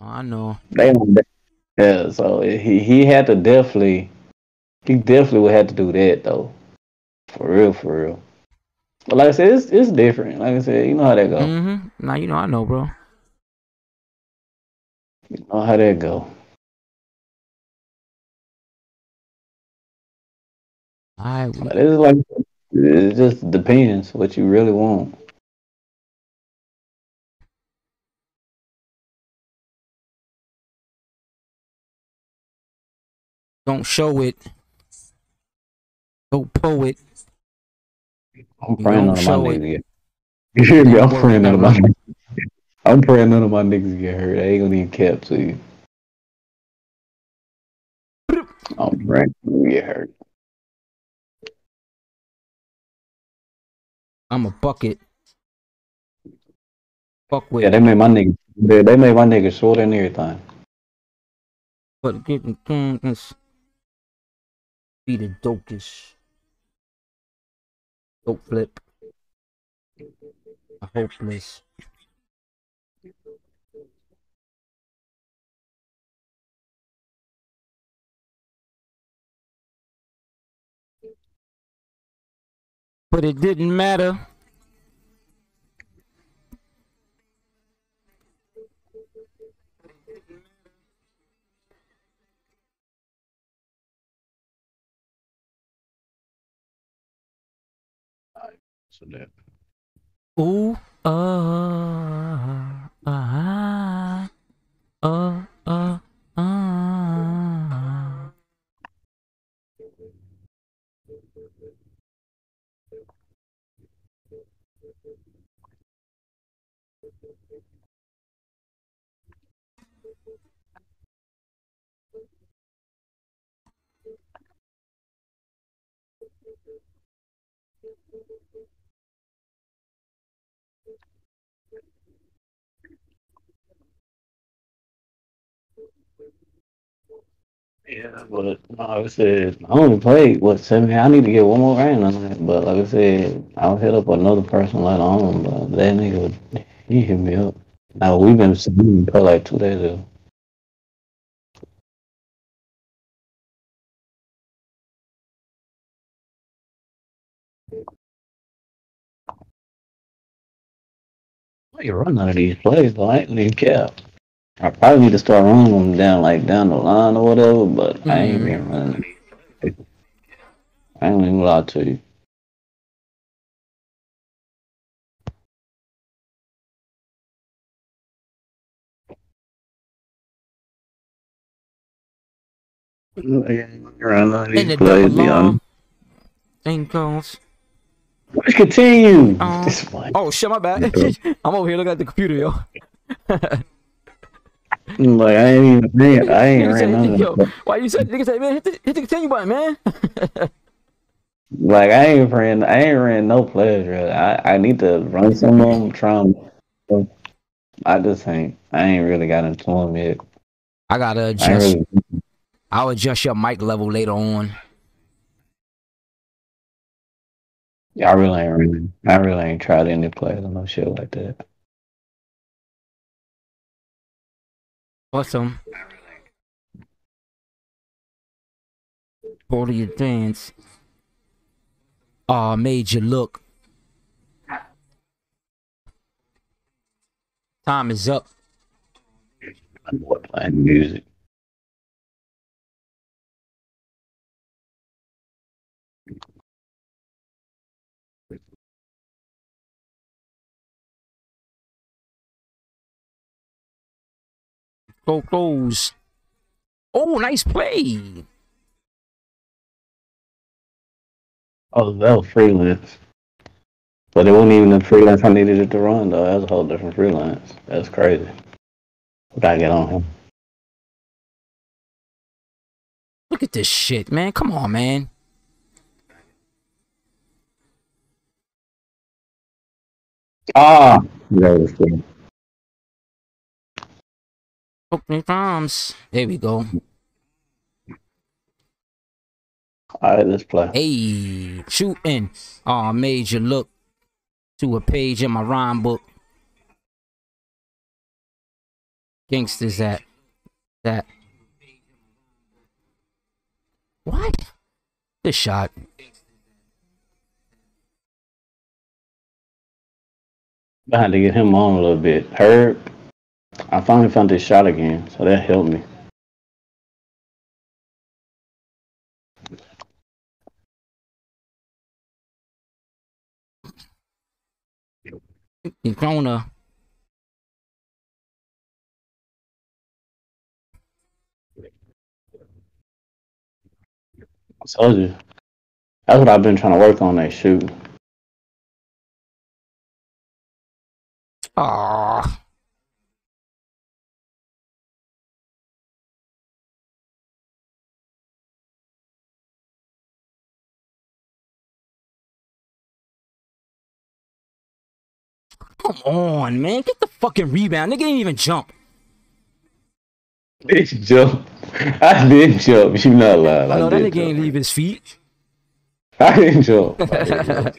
I know. They yeah, so he had to definitely, he definitely would have to do that though. For real, for real. But like I said, it's different. Like I said, you know how that go. Mm-hmm. Now you know I know, bro. You know how that go. But it's like, it just depends what you really want. Don't show it. Don't pull it. I'm praying none of my niggas get. You hear me? I'm praying none of my. I'm praying none of my niggas get hurt. I ain't gonna need cap to you. I'm praying you get hurt. I'm a bucket. Fuck with. Yeah, they made my nigga. They made my nigga shorter and everything. But getting things. Be the dopest. Dope flip. A hopeless. But it didn't matter. So that. Ooh, Yeah, but like I said, I only played, what, 7? I need to get one more round on that. But like I said, I'll hit up another person later on, but that nigga, he hit me up. Now, we've been sitting for like 2 days ago. Why you run out of these plays, though? I ain't gonna even care. I probably need to start running them down, like, down the line or whatever, but I ain't been running. I ain't even lie to you. And the double long. Thing goes. Let's continue. Oh, shit, my bad. I'm over here looking at the computer, yo. Like I ain't ran none of them. Why you said niggas say, man, hit the continue button, man? Like I ain't ran no players, really. I need to run some of them, try them. I ain't really got into them yet. I gotta adjust. I'll adjust your mic level later on. Yeah, I really ain't tried any players or no shit like that. Awesome. All of your dance. Aw, made you look. Time is up. I'm playing music. Go close. Oh, nice play. Oh, that was freelance. But it wasn't even the freelance I needed it to run, though. That was a whole different freelance. That's crazy. Gotta get on him. Look at this shit, man. Come on, man. Ah! That was good. Opening times. There we go. Alright, let's play. Hey, shooting. Aw, made you look to a page in my rhyme book. gangsters at that. What? This shot. I had to get him on a little bit. Herb, I finally found this shot again, so that helped me. You're gonna... I told you. That's what I've been trying to work on, that shoot. Aww. Come on, man. Get the fucking rebound. Nigga didn't even jump. Bitch jump. I did jump. You not lying. I know that nigga ain't leave his feet. I didn't jump. I didn't jump.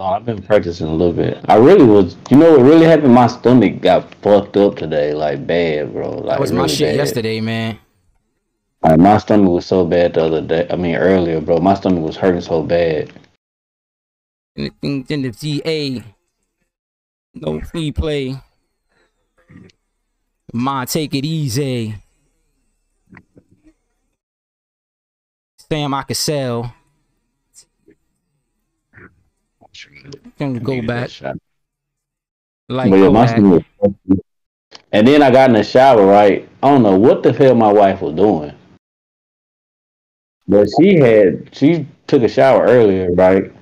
I've been practicing a little bit. I really was, you know what really happened? My stomach got fucked up today, like bad, bro. Like, that was really my shit bad. Yesterday, man. Like, my stomach was so bad the other day. I mean, earlier, bro. My stomach was hurting so bad. And the DA, no free play. Ma, take it easy. Sam, I could sell. Can go back. Like, go back. And then I got in the shower, right? I don't know what the hell my wife was doing, but she took a shower earlier, right?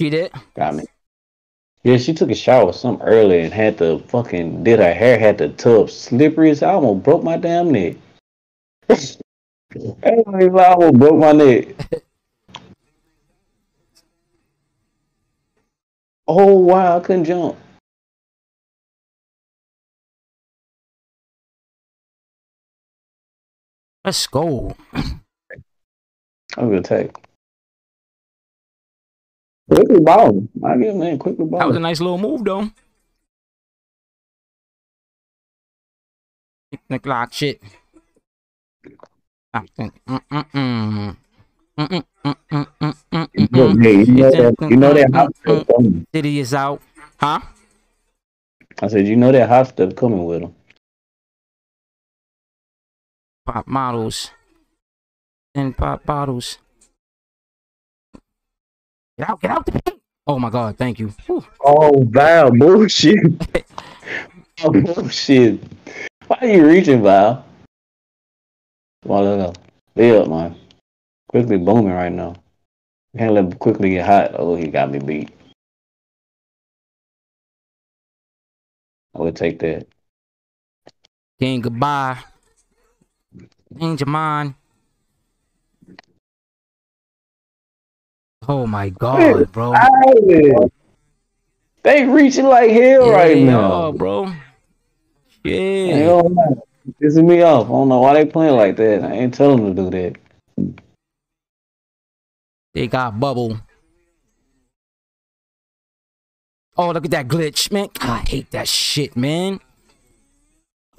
She did. Got me. Yeah, she took a shower some earlier and had to fucking did her hair, had the tub slippery as I almost broke my damn neck. I almost broke my neck. Oh, wow, I couldn't jump. Let's go. I'm going to take. Quickly ball. I give him that quickly ball. That was a nice little move, though. Nick lock shit. You know that hot stuff coming. City is out, huh? I said, you know that hot stuff coming with him. Pop models and pop bottles. Get out the paint. Oh my God, thank you. Whew. Oh Val, bullshit. Oh bullshit. Why are you reaching, Val? Well, look up, lay up, man. Quickly booming right now. Can't let him quickly get hot. Oh, he got me beat. I would take that. Gang, goodbye. Change your mind. Oh my God, bro. They reaching like hell right now, bro. Yeah. Pissing me off. I don't know why they playing like that. I ain't telling them to do that. They got bubble. Oh, look at that glitch, man. God, I hate that shit, man.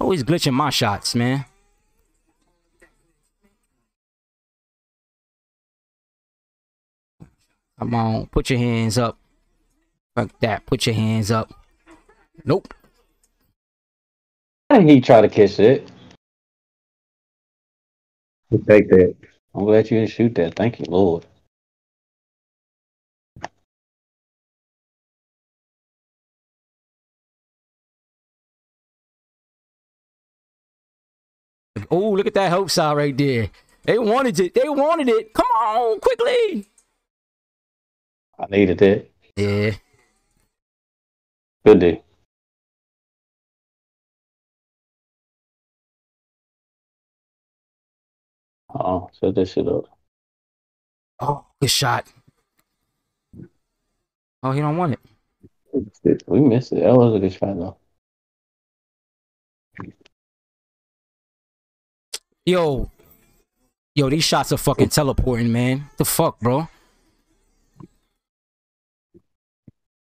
Always glitching my shots, man. Come on, put your hands up. Fuck that, put your hands up. Nope. Why didn't he try to catch it? We'll take that. I'm glad you didn't shoot that. Thank you, Lord. Oh, look at that help side right there. They wanted it. They wanted it. Come on, quickly. I needed it. Yeah. Good day. Uh-oh. Set that shit up. Oh, good shot. Oh, he don't want it. We missed it. That was a good shot, though. Yo, Yo, these shots are fucking teleporting, man. What the fuck, bro?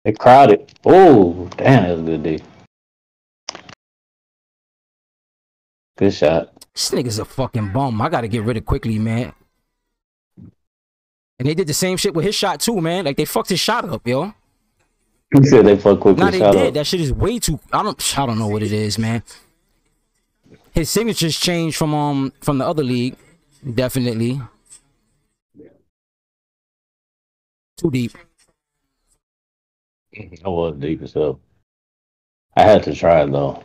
They crowded. Oh, damn, that's a good day. Good shot. This nigga's a fucking bum. I gotta get rid of quickly, man. And they did the same shit with his shot too, man. Like, they fucked his shot up, yo. You said they fucked quickly. Nah, they did. Up. That shit is way too. I don't know what it is, man. His signatures changed from the other league, definitely. Too deep. I was deep as hell. I had to try it though.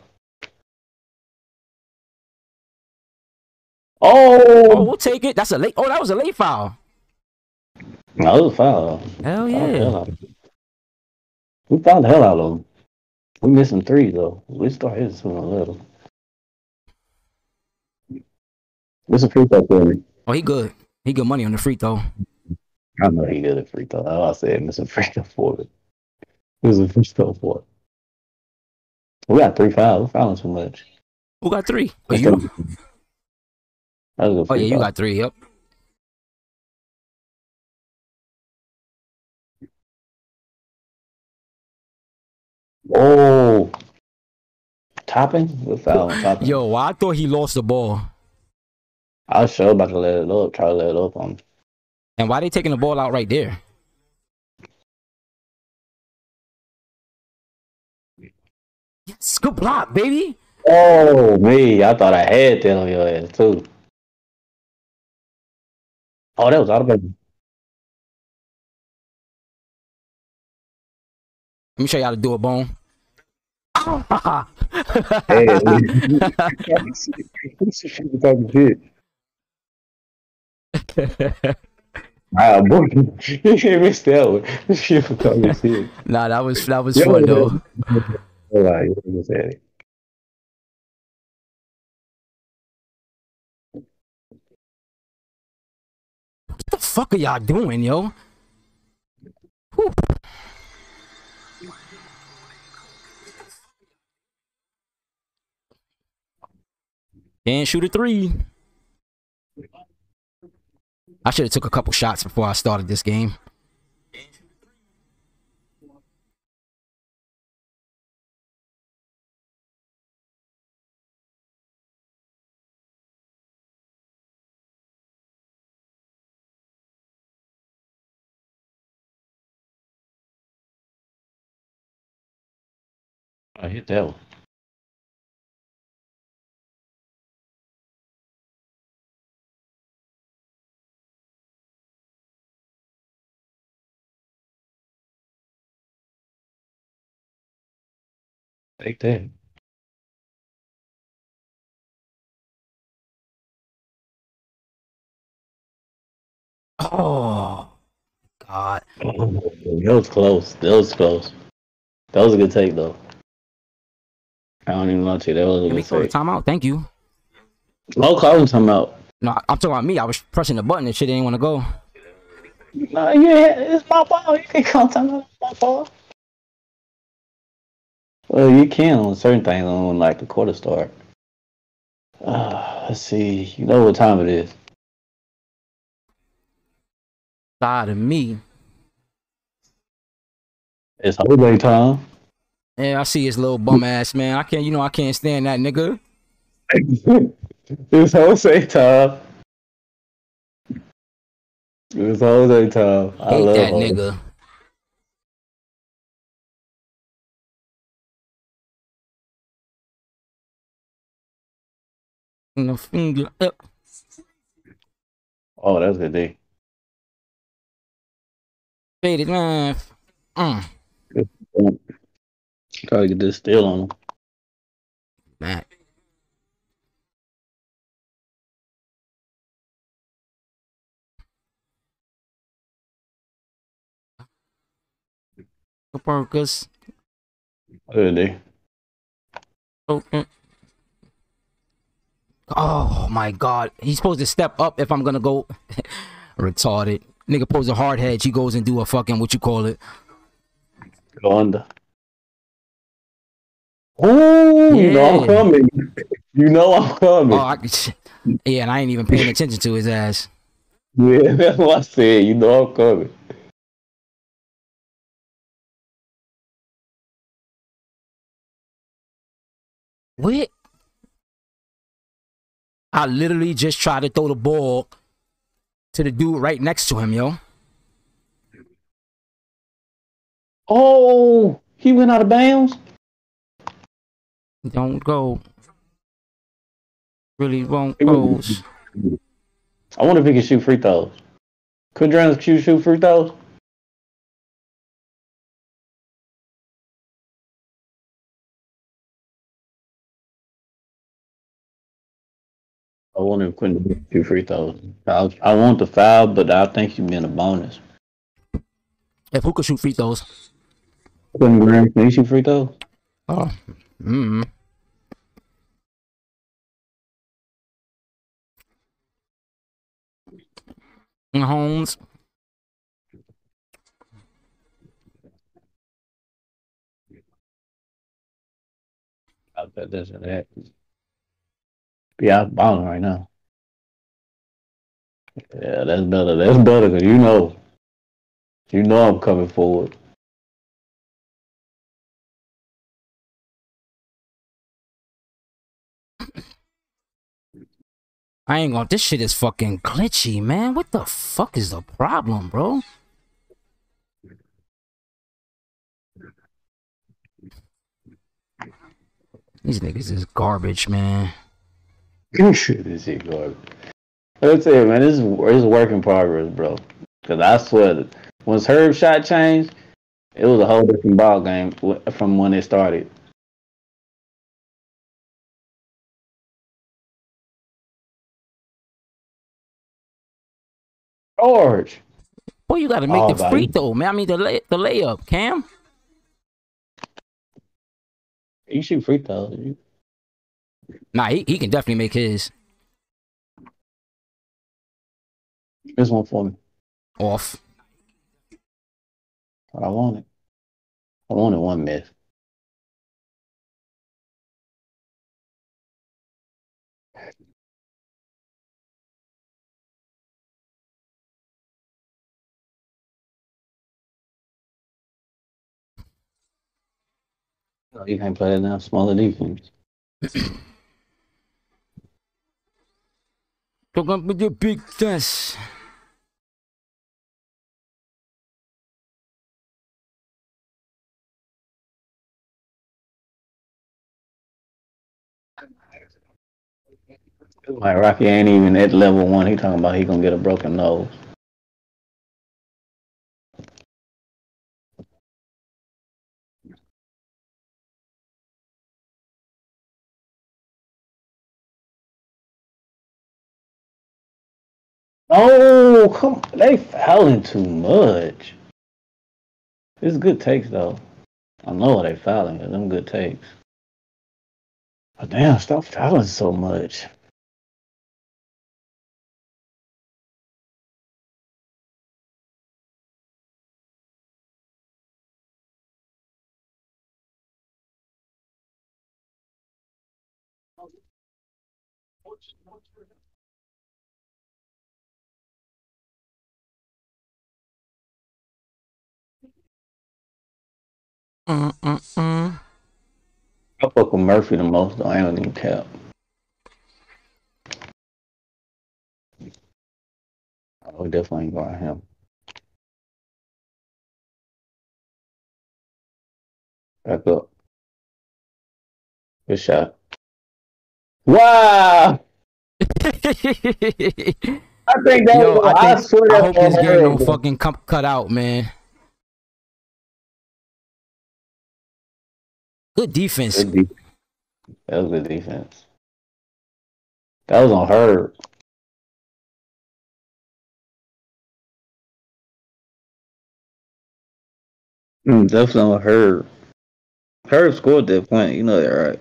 Oh, we'll take it. That's a late. Oh, that was a late foul. No, it was a foul. Hell yeah. We fouled the hell out of him. We missed him three though. We start hitting soon a little. What's a free throw for me? Oh, he good. He good money on the free throw. I know he good at free throw. I said miss a free throw for me. It was a free throw for it. We got three fouls. We're fouling too much. Who got three? Oh, you? Oh yeah, you got three. Yep. Oh, topping with foul. Topping. Yo, I thought he lost the ball. I was sure about to let it up. Try to let it up on him. And why they taking the ball out right there? Yes, good block, baby. Oh, me. I thought I had that on your ass, too. Oh, that was out of bounds. Let me show you how to do it, Bone. Nah, that was fun though. What the fuck are y'all doing, yo? Whew. And shoot a three. I should have took a couple shots before I started this game. I hit that one. Take that. Oh, God. That was close. That was close. That was a good take, though. I don't even want to. That was a good take. Time out. Thank you. No calling time out. No, I'm talking about me. I was pressing the button and shit didn't want to go. No, yeah, it's my ball. You can call time out. It's my ball. Well, you can on certain things on like the quarter start. Let's see. You know what time it is. Side of me. It's holiday time. Yeah, I see his little bum ass, man. I can't. You know I can't stand that nigga. It's holiday time. It's holiday time. I hate love that holiday. Nigga. No finger up. Oh, that was a good day. Faded knife. Try to get this steal on him. Matt. Parkas. Good day. Okay. Oh my God, he's supposed to step up if I'm gonna go. Retarded nigga pulls a hard hedge. He goes and do a fucking what you call it. Go under. Oh, yeah. No, I'm coming. You know I'm coming. Oh, yeah, and I ain't even paying attention to his ass. Yeah, that's what I said. You know I'm coming. What? I literally just tried to throw the ball to the dude right next to him, yo. Oh, he went out of bounds? Don't go. Really won't go. I wonder if he can shoot free throws. Could Drowns shoot free throws? I want him to do free throws. I want the foul, but I think he's been a bonus. If who could shoot free throws? Quentin Graham, can he shoot free throws? Oh. Mm-hmm. Holmes. I bet that's an act. Yeah, I'm balling right now. Yeah, that's better. That's better because you know I'm coming forward. I ain't gonna. This shit is fucking glitchy, man. What the fuck is the problem, bro? These niggas is garbage, man. This is garbage. Let's say, man, this is a work in progress, bro. Because I swear, that once Herb's shot changed, it was a whole different ball game from when it started. George, boy, you got to make the free throw, man. I mean the layup, Cam. You shoot free throws. Nah, he can definitely make his. This one for me. Off. I want it. I wanted one miss. Oh, you can't play that now. Smaller defense. Come up with your big test. Like Rocky ain't even at level one. He talking about he gonna get a broken nose. Oh, come on. They fouling too much. It's good takes, though. I know they fouling. Them good takes. But damn, stop fouling so much. I fuck with Murphy the most, though. I don't even cap. I would definitely ain't going to him. Back up. Good shot. Wow! I think that yo, was, I swear I hope this game don't fucking cut out, man. Good defense. That was good defense. That was on her. Definitely on her. Her scored that point. You know that, right?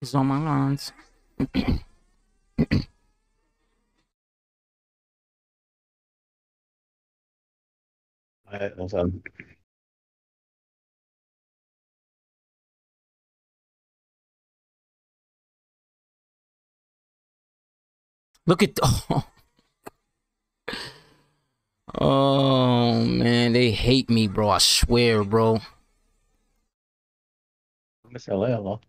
He's on my lines. Alright, what's up? Look at oh man, they hate me, bro. I swear, bro. Miss LL.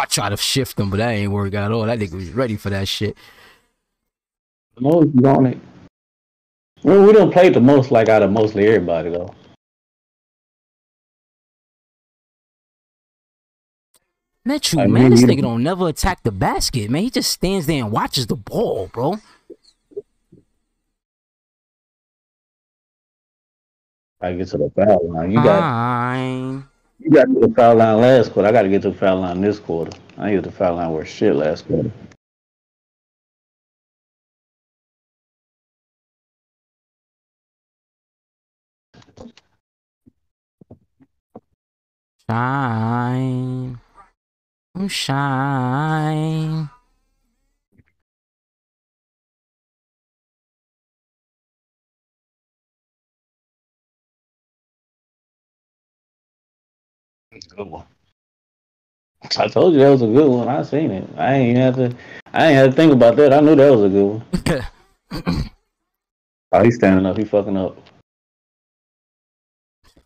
I tried to shift him, but that ain't work at all. That nigga was ready for that shit. The most, don't it? Well, we don't play the most like out of mostly everybody though. Met you, man. This nigga don't never attack the basket, man. He just stands there and watches the ball, bro. I get to the foul line. You got to the foul line last quarter. I got to get to the foul line this quarter. I ain't get to the foul line worth shit last quarter. Shine. I'm shy. Good one. I told you that was a good one. I seen it. I ain't had to think about that. I knew that was a good one. Oh, he's standing up. He fucking up.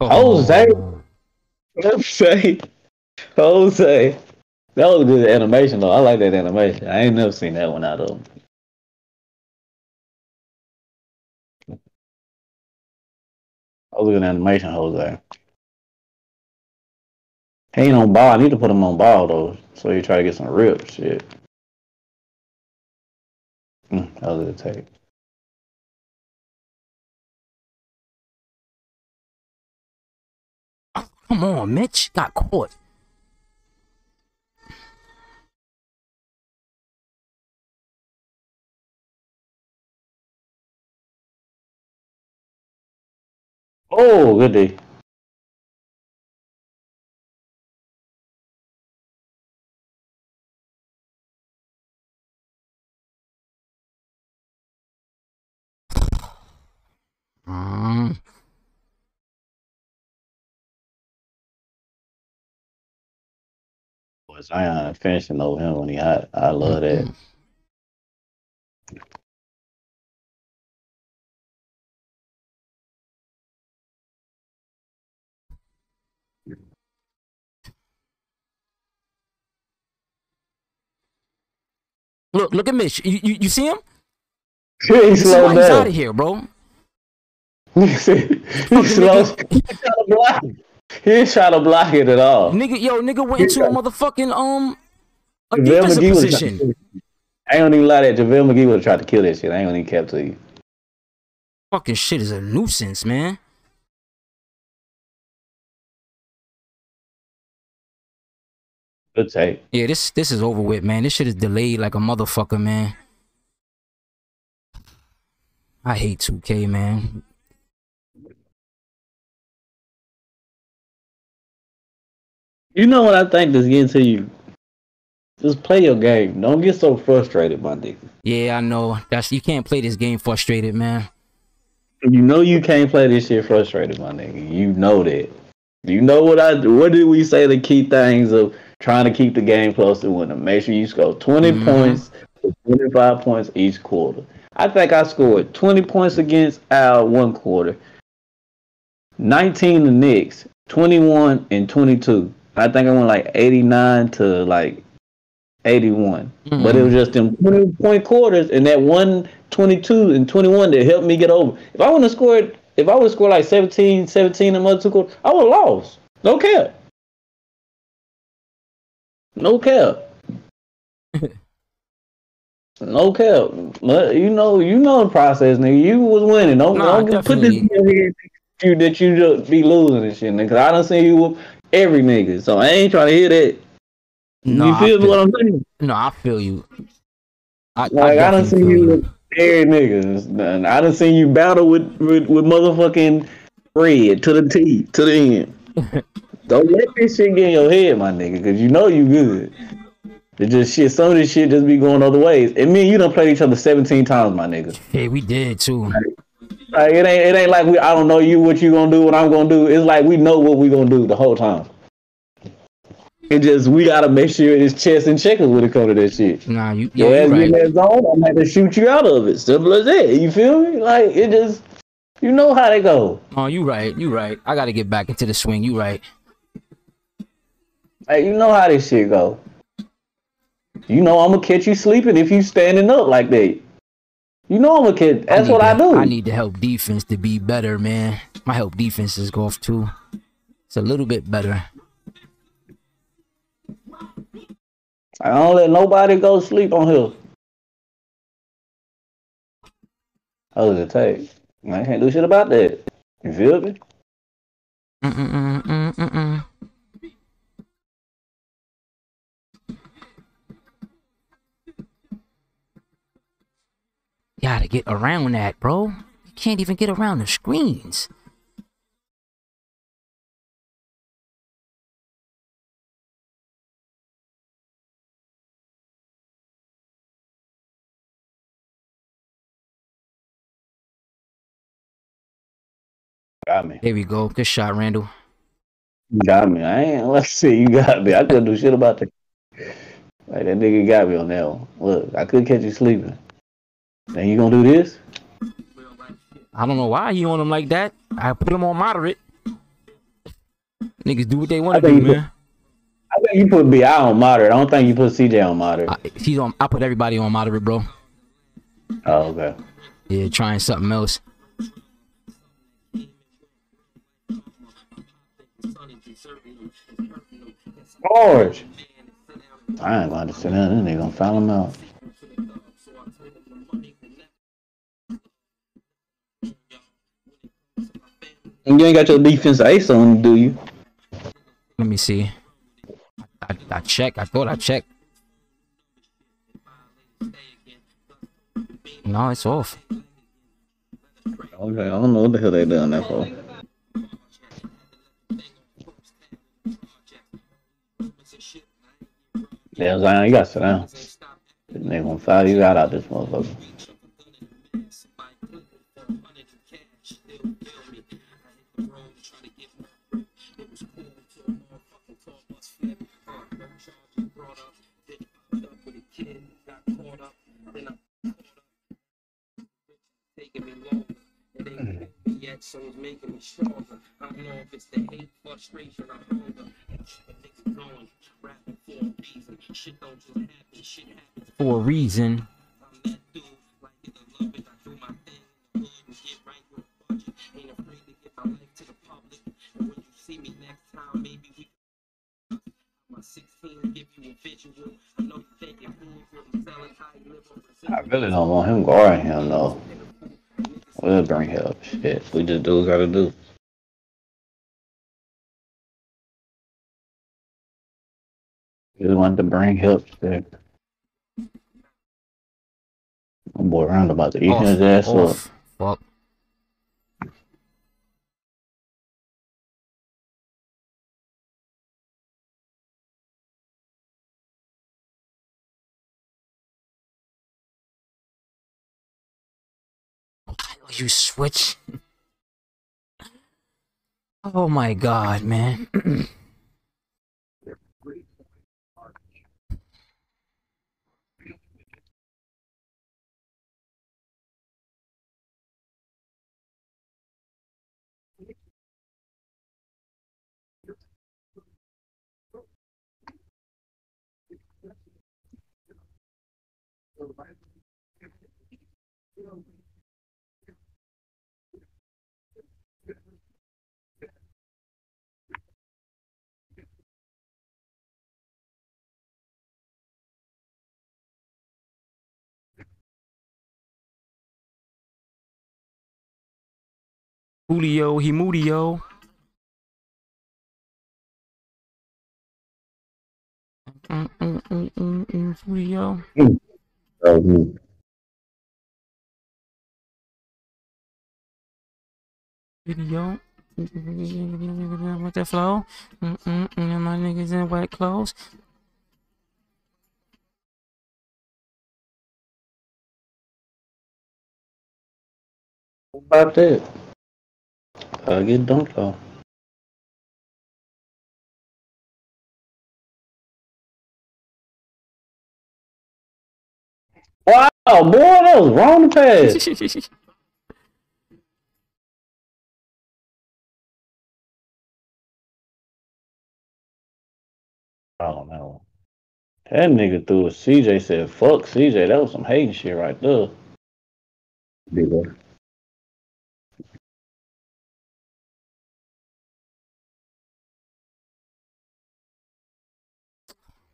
Oh. Jose, Jose. That was a good animation though. I like that animation. I ain't never seen that one out of them. That was a good animation, Jose. He ain't on ball. I need to put him on ball though, so he try to get some rip shit. That was a good take. Oh, come on, Mitch got caught. Oh, good day. Was Zion finishing over him when he hot? I love that. Look at Mitch. You see him? He's out of here, bro. He ain't trying to block it at all. Nigga, went into a motherfucking a defensive position. I ain't gonna even lie that JaVale McGee would have tried to kill that shit. I ain't gonna even cap to you. Fucking shit is a nuisance, man. Good take. Yeah, this is over with, man. This shit is delayed like a motherfucker, man. I hate 2K, man. You know what I think this getting to you? Just play your game. Don't get so frustrated, my nigga. Yeah, I know. You can't play this game frustrated, man. You know you can't play this shit frustrated, my nigga. You know that. You know what I? What did we say the key things of trying to keep the game close to winning? Make sure you score 20 points to 25 points each quarter. I think I scored 20 points against Al one quarter, 19 the Knicks, 21 and 22. I think I went like 89 to like 81. But it was just them 20-point quarters and that one 22 and 21 that helped me get over. If I would have scored like 17 in the other two quarters, I would have lost. No cap. No cap. No cap, but you know the process, nigga. You was winning. Don't put this in here that you just be losing and shit, nigga. Cause I done seen you with every nigga, so I ain't trying to hear that. No, you feel what I'm saying? No, I feel you. I done seen you with every nigga. I done seen you battle with motherfucking Red to the T, to the end. Don't let this shit get in your head, my nigga, cause you know you good. It's just shit, some of this shit just be going other ways. And me and you done played each other 17 times, my nigga. Yeah, we did too. Like, it ain't like we I don't know you what you gonna do, what I'm gonna do. It's like we know what we gonna do the whole time. It just we gotta make sure it's chess and checkers when it comes to that shit. Nah, you right. In that zone, I'm gonna shoot you out of it. Simple as that. You feel me? Like it just you know how they go. Oh, you right. I gotta get back into the swing. You right. Like you know how this shit go. You know I'm gonna catch you sleeping if you standing up like that. You know I'm gonna catch. That's what I do. I need to help defense to be better, man. My help defense is golf too. It's a little bit better. I don't let nobody go sleep on him. Other than tape, I can't do shit about that. You feel me? Gotta get around that, bro. You can't even get around the screens. Got me. There we go. Good shot, Randall. You got me. I ain't. Let's see. You got me. I couldn't do shit about that. Like that nigga got me on that one. Look, I could catch you sleeping. And you gonna do this? I don't know why he on him like that. I put him on moderate. Niggas do what they want to do, man. I think you put BI on moderate. I don't think you put CJ on moderate. I put everybody on moderate, bro. Oh, okay. Yeah, trying something else. George. I ain't going to sit down and they're going to foul him out. You ain't got your defense ace on, do you? Let me see. I checked. I thought I checked. No, it's off. Okay, I don't know what the hell they done that for. Yeah, Zion, you gotta sit down. They gonna foul you out this motherfucker. So it's making me stronger. I don't know if it's the hate, frustration, or hunger. Niggas going, rapping for a reason. Shit don't just happen, shit happens for a reason. I'm that dude, like in the love it, I do my thing. The hood and get right with the budget. Ain't afraid to get my life to the public. And when you see me next time, maybe we can. My 16 give you a visual. I know you're thinking, who's selling how you live on. I really don't want him guarding him, though. We'll bring help. Shit, we just do what we gotta do. We just want to bring help. Shit. My boy Round about to eat his ass up. Fuck. You switch. Oh my god, man. Julio, he Mudio. Julio. Video. with the flow. My niggas in white clothes. What about that? I get dunked off. Wow, boy, that was wrong to pass. I don't know. That nigga threw a CJ, said, fuck CJ. That was some hating shit right there. Be there.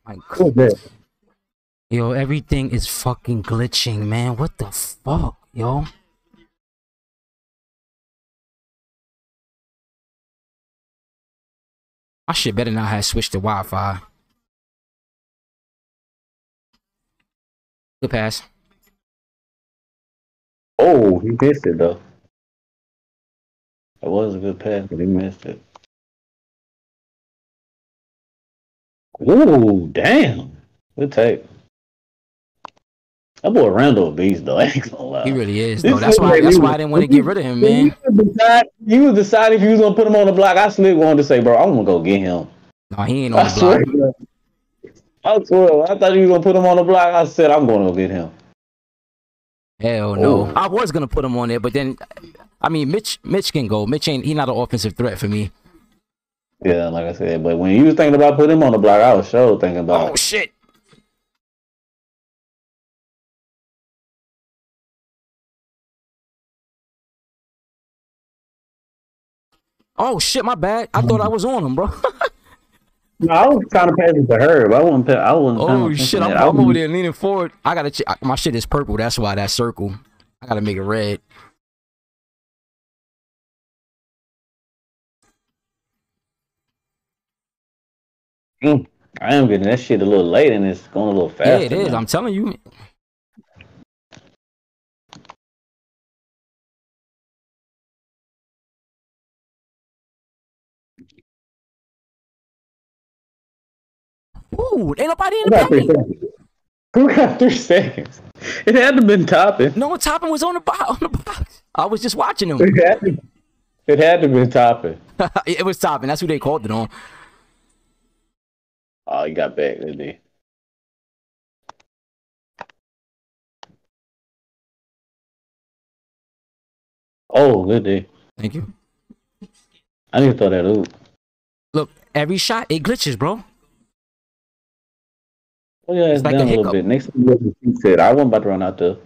My God. Yo, everything is fucking glitching, man. What the fuck, yo? I should better not have switched to Wi-Fi. Good pass. Oh, he missed it, though. It was a good pass, but he missed it. Ooh, damn. Good take. That boy Randall a beast, though. I ain't gonna lie. He really is, though. That's why I didn't want to get rid of him, man. You was deciding if you was gonna put him on the block. I slick wanted to say, bro, I'm gonna go get him. No, he ain't on the block. Swear, I swear, I thought you was gonna put him on the block. I said, I'm gonna go get him. Hell no. Ooh. I was gonna put him on there, but then, I mean, Mitch can go. Mitch ain't. He not an offensive threat for me. Yeah, like I said, but when you was thinking about putting him on the block, I was sure thinking about. Oh shit. Oh shit, my bad. I thought I was on him, bro. No, I was trying to pass it to her, but I wasn't. Oh shit, I'm over there leaning forward. I gotta check. My shit is purple. That's why that circle. I gotta make it red. I am getting that shit a little late, and it's going a little fast. Yeah, it is. Man. I'm telling you. Ooh, ain't nobody in the paint. We got 3 seconds. It had to have been Toppin. No, Toppin was on the box. I was just watching him. It had to have been Toppin. It was Toppin. That's who they called it on. Oh, he got back, didn't he? Oh, good day. Thank you. I need to throw that out. Look, every shot, it glitches, bro. Oh, yeah, it's like down a little bit. Next time you said, I wasn't about to run out there.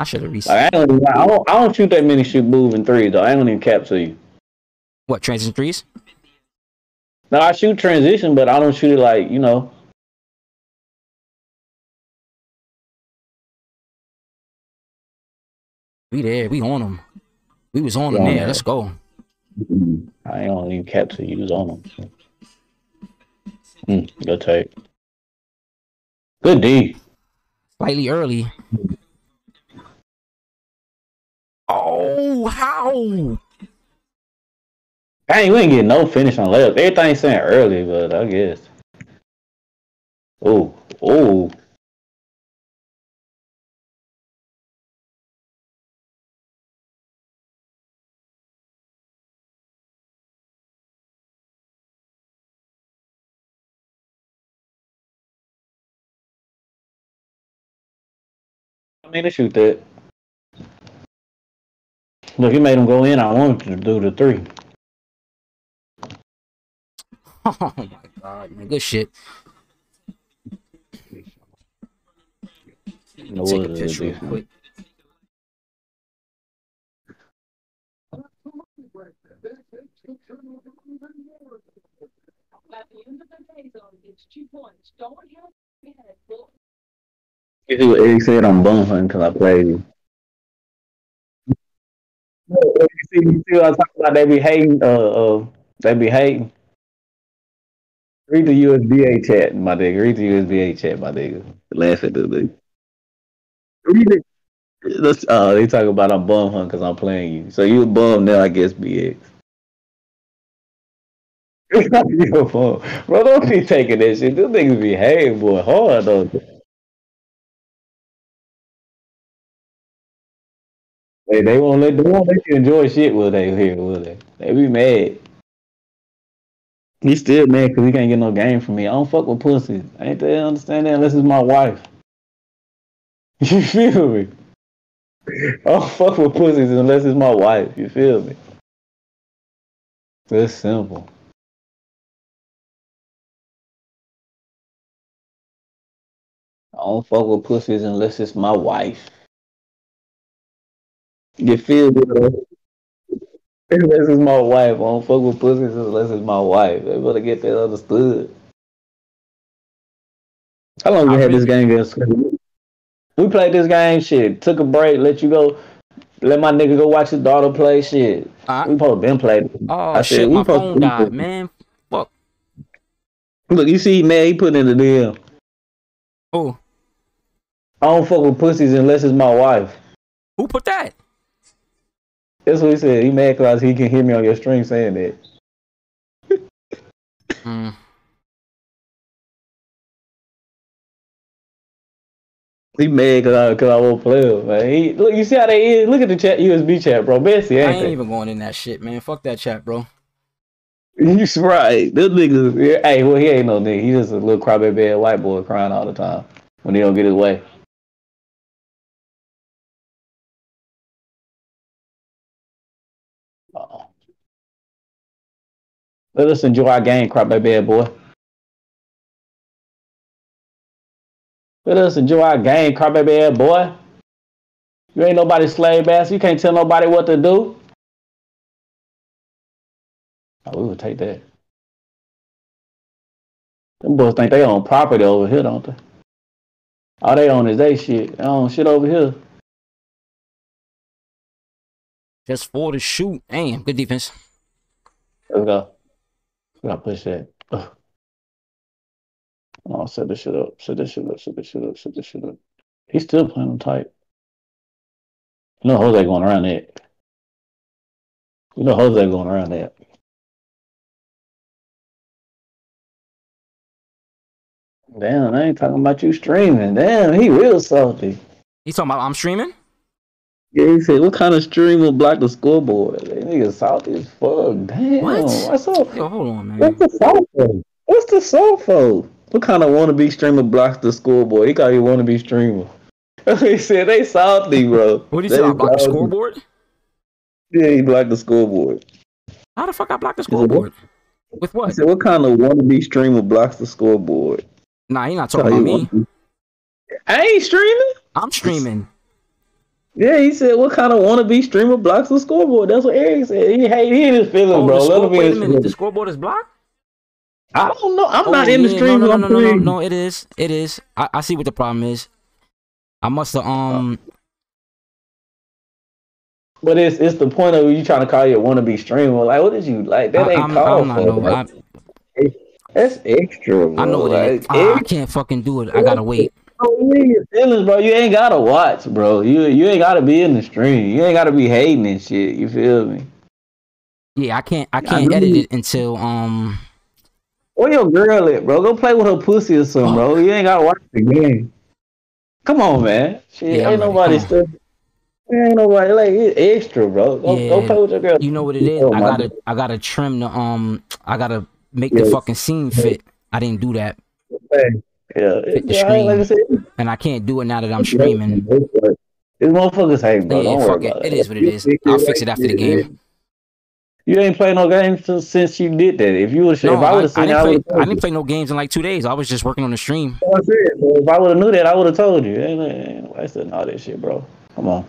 I should have reset. Like, I don't shoot that many shoot moving threes, though. I don't even cap to you. What, transition threes? No, I shoot transition, but I don't shoot it like, you know. We there. We on them. We was on them there. Let's go. I ain't on even capture. You was on them. Good take. Good D. Slightly early. Oh, how? Dang, we ain't getting no finish on layup. Everything's saying early, but I guess. Oh, oh. I mean, to shoot that. Look, he made him go in. I wanted to do the three. Oh my God, man. Good shit. No, take a picture real quick. You see what Eric said on bone hunting because I played him. You see what I talk about? They be hating. They be hating. Read the USBA chat, my nigga. Laugh at this nigga. Read it. They talk about I'm bum hunt because I'm playing you. So you a bum now, I guess, BX. You a bum. Bro, don't be taking that shit. Them niggas be hating, boy, hard, though. They won't let you enjoy shit, will they? Here, will they? They be mad. He still mad because he can't get no game from me. I don't fuck with pussies. I ain't they understand that unless it's my wife. You feel me? I don't fuck with pussies unless it's my wife. You feel me? That's simple. I don't fuck with pussies unless it's my wife. You feel me? Unless it's my wife. I don't fuck with pussies unless it's my wife. They better get that understood. How long you had this game in school? We played this game, shit. Took a break, let you go. Let my nigga go watch his daughter play, shit. We probably been playing. Oh, I shit, said, my phone died, man. Fuck. Look, you see, man, he put in the DM. Oh. I don't fuck with pussies unless it's my wife. Who put that? That's what he said. He mad because he can hear me on your stream saying that. Mm. He mad because I won't play him, man. Look, you see how they is? Look at the chat, USB chat, bro. Messy, ain't I ain't they? Even going in that shit, man. Fuck that chat, bro. You's right. This nigga, hey, well, he ain't no nigga. He just a little crybaby ass white boy crying all the time when he don't get his way. Let us enjoy our game, crap, my bad boy. Let us enjoy our game, crap, my bad boy. You ain't nobody's slave ass. You can't tell nobody what to do. Oh, we would take that. Them boys think they own property over here, don't they? All they own is they shit. They own shit over here. Just for the shoot. Damn, good defense. Let's go. I gotta push that. Ugh. Oh, set this shit up. Set this shit up. Set this shit up. Set this shit up. He's still playing them tight. You know Jose going around that. You know Jose going around that. Damn, I ain't talking about you streaming. Damn, he real salty. He talking about I'm streaming? Yeah, he said, what kind of stream will block the scoreboard? That nigga salty as fuck. Damn. What? What's up? Yo, hold on, man. What's the sofa? What's the sofa? What kind of wannabe streamer blocks the scoreboard? He called you wannabe streamer. He said, they salty, bro. What did he say? I blocked the scoreboard? Yeah, he blocked the scoreboard. How the fuck I blocked the scoreboard? With what? He said, what kind of wannabe streamer blocks the scoreboard? Nah, he not talking about me. I ain't streaming. I'm streaming. Yeah, he said, what kind of wannabe streamer blocks the scoreboard? That's what Eric said. He hated his feelings, bro. Wait a minute, the scoreboard is blocked? I don't know. I'm not in the stream. No, it is. It is. I see what the problem is. I must have, But it's the point of you trying to call your wannabe streamer. Like, what did you, like, that ain't called for. That's extra, bro. I know it is. I can't fucking do it. I gotta wait. You ain't your feelings, bro. You ain't gotta watch, bro. You ain't gotta be in the stream. You ain't gotta be hating and shit. You feel me? Yeah, I can't edit it until Where your girl at, bro? Go play with her pussy or something, bro. You ain't gotta watch the game. Come on, man. Shit, yeah, ain't nobody still. Ain't nobody like it's extra, bro. Go play with your girl. You know what it is? Oh, I gotta trim the I gotta make the fucking scene fit. I didn't do that. Okay. Yeah, and I can't do it now that I'm streaming. This motherfucker's hating, bro. Don't worry about it. It is what it is. I'll fix it after the game. You ain't played no games since you did that. If you would, no, if I would have seen, I didn't play no games in like 2 days. I was just working on the stream. That's it, bro. If I would have knew that, I would have told you. I said all that shit, bro. Come on.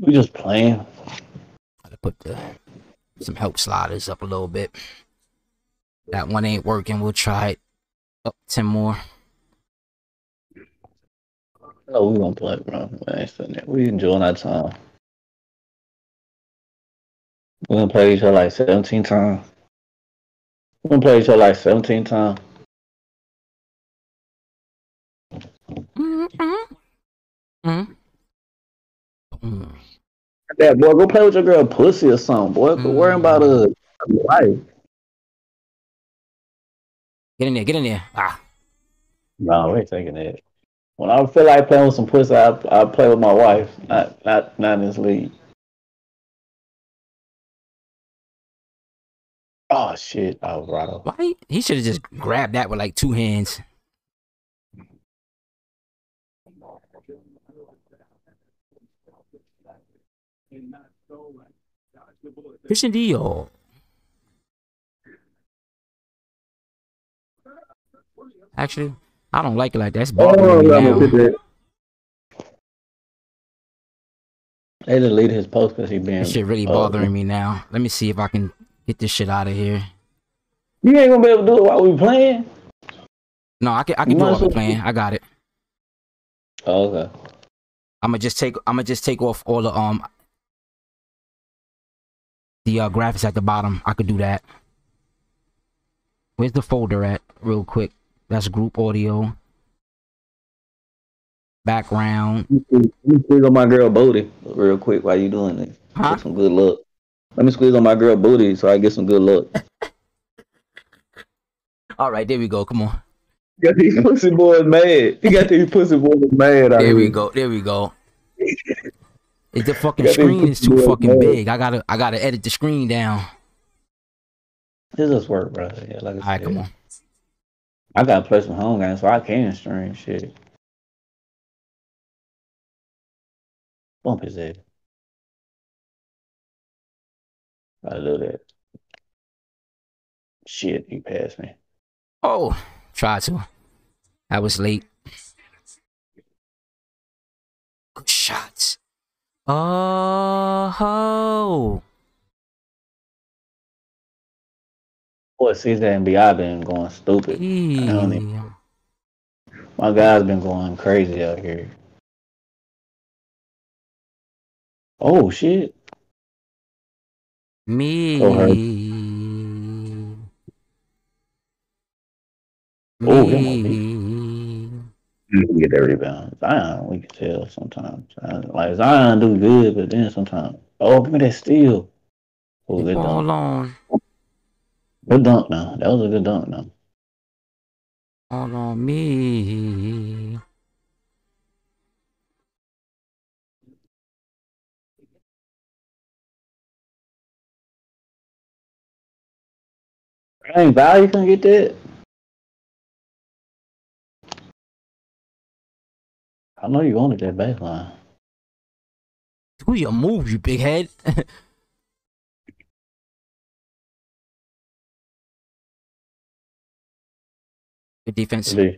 We just playing. Gotta put some help sliders up a little bit. That one ain't working. We'll try it. Up 10 more. Oh, we gonna play, bro. We enjoying our time. We done played each other like 17 times. Yeah, boy, go play with your girl pussy or something, boy. Quit worrying about her life. Get in there, Ah. No, we ain't taking that. When I feel like playing with some pussy, I play with my wife. Not in this league. Oh shit, Alvarado. Why he should have just grabbed that with like two hands. Christian Dio. Actually, I don't like it like that. It's bothering me now. They deleted his post because he been. This shit really bothering me now. Let me see if I can get this shit out of here. You ain't gonna be able to do it while we playing. No, I can do it while we playing. I got it. Oh, okay. I'ma just take off all the graphics at the bottom. I could do that. Where's the folder at? Real quick. That's group audio. Background. Let me squeeze on my girl booty real quick while you doing this. Huh? Get some good luck. Let me squeeze on my girl booty so I get some good luck. All right, there we go. Come on. You got these pussy boys mad. There we go. If the fucking screen is too fucking big. I gotta edit the screen down. This does work, bro. Yeah, like I said. All right, come on. I gotta play some home games so I can stream shit. Bump his head. I love that. Shit, he passed me. Oh, tried to. I was late. Good shots. Oh. Boy, Caesar and B.I. been going stupid. My guy's been going crazy out here. Oh, shit. You can get that rebound. Zion, we can tell sometimes. Like, Zion do good, but then sometimes. Oh, give me that steal. Oh, good dunk. Good dunk now. That was a good dunk now. All on me. Dang, Val, you can get that? I know you wanted that baseline. Do your move, you big head. Good defense. Go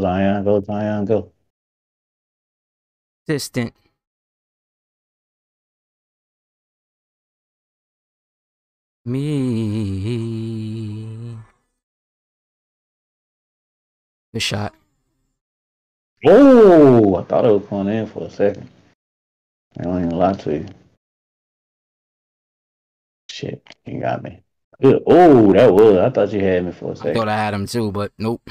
Zion, go Zion, go. Distant. Me. Good shot. Oh, I thought it was going in for a second. I don't even lie to you. Shit, you got me. Good. Oh, that was. I thought you had me for a second. I thought I had him too, but nope.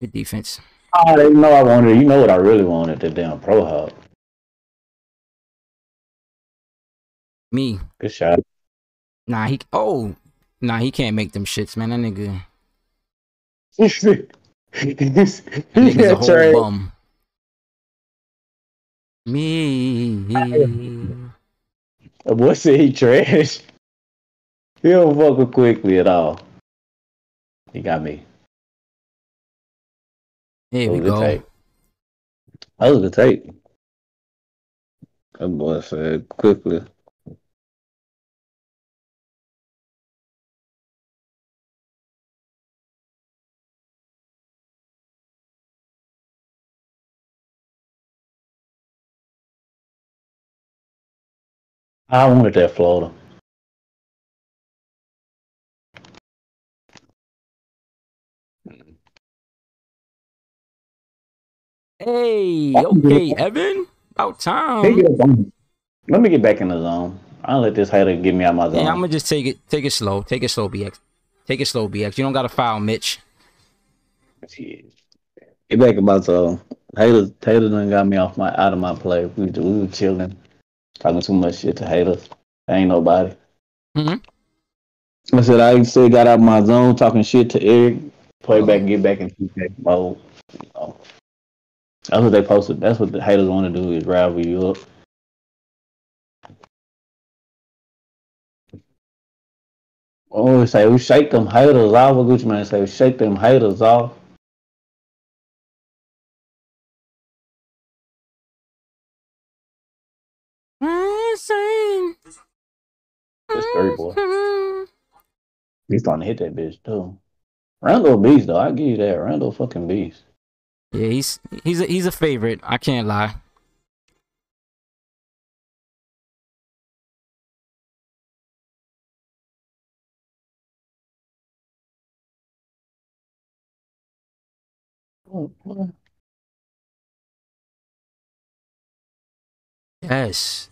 Good defense. Oh, they know I wanted. You know what I really wanted? The damn pro hub. Me. Good shot. Nah, he. Oh, nah, he can't make them shits, man. That nigga. He's a whole bum. Me. The boy said he trash. He don't fuck with quickly at all. He got me. There we go. Tape. That was the tape. That boy said quickly. I wanted that floater. Hey, okay, Evan. About time. Let me get back in the zone. I'll let this hater get me out my zone. Yeah, I'm gonna just take it slow. Take it slow, BX. Take it slow, BX. You don't gotta foul, Mitch. Shit. Get back in my zone. Haters done got me off my out of my play. We were chilling, talking too much shit to haters. There ain't nobody. I said I still got out of my zone talking shit to Eric. Play back, get back in 2K mode. You know. That's what they posted. That's what the haters want to do is rival you up. Oh, say we shake them haters off. What Gucci man say? Shake them haters off. That's 3, boy. He's trying to hit that bitch too. Randall Beast though, I give you that. Randall fucking Beast. Yeah, he's a favorite. I can't lie. Oh, boy. Yes.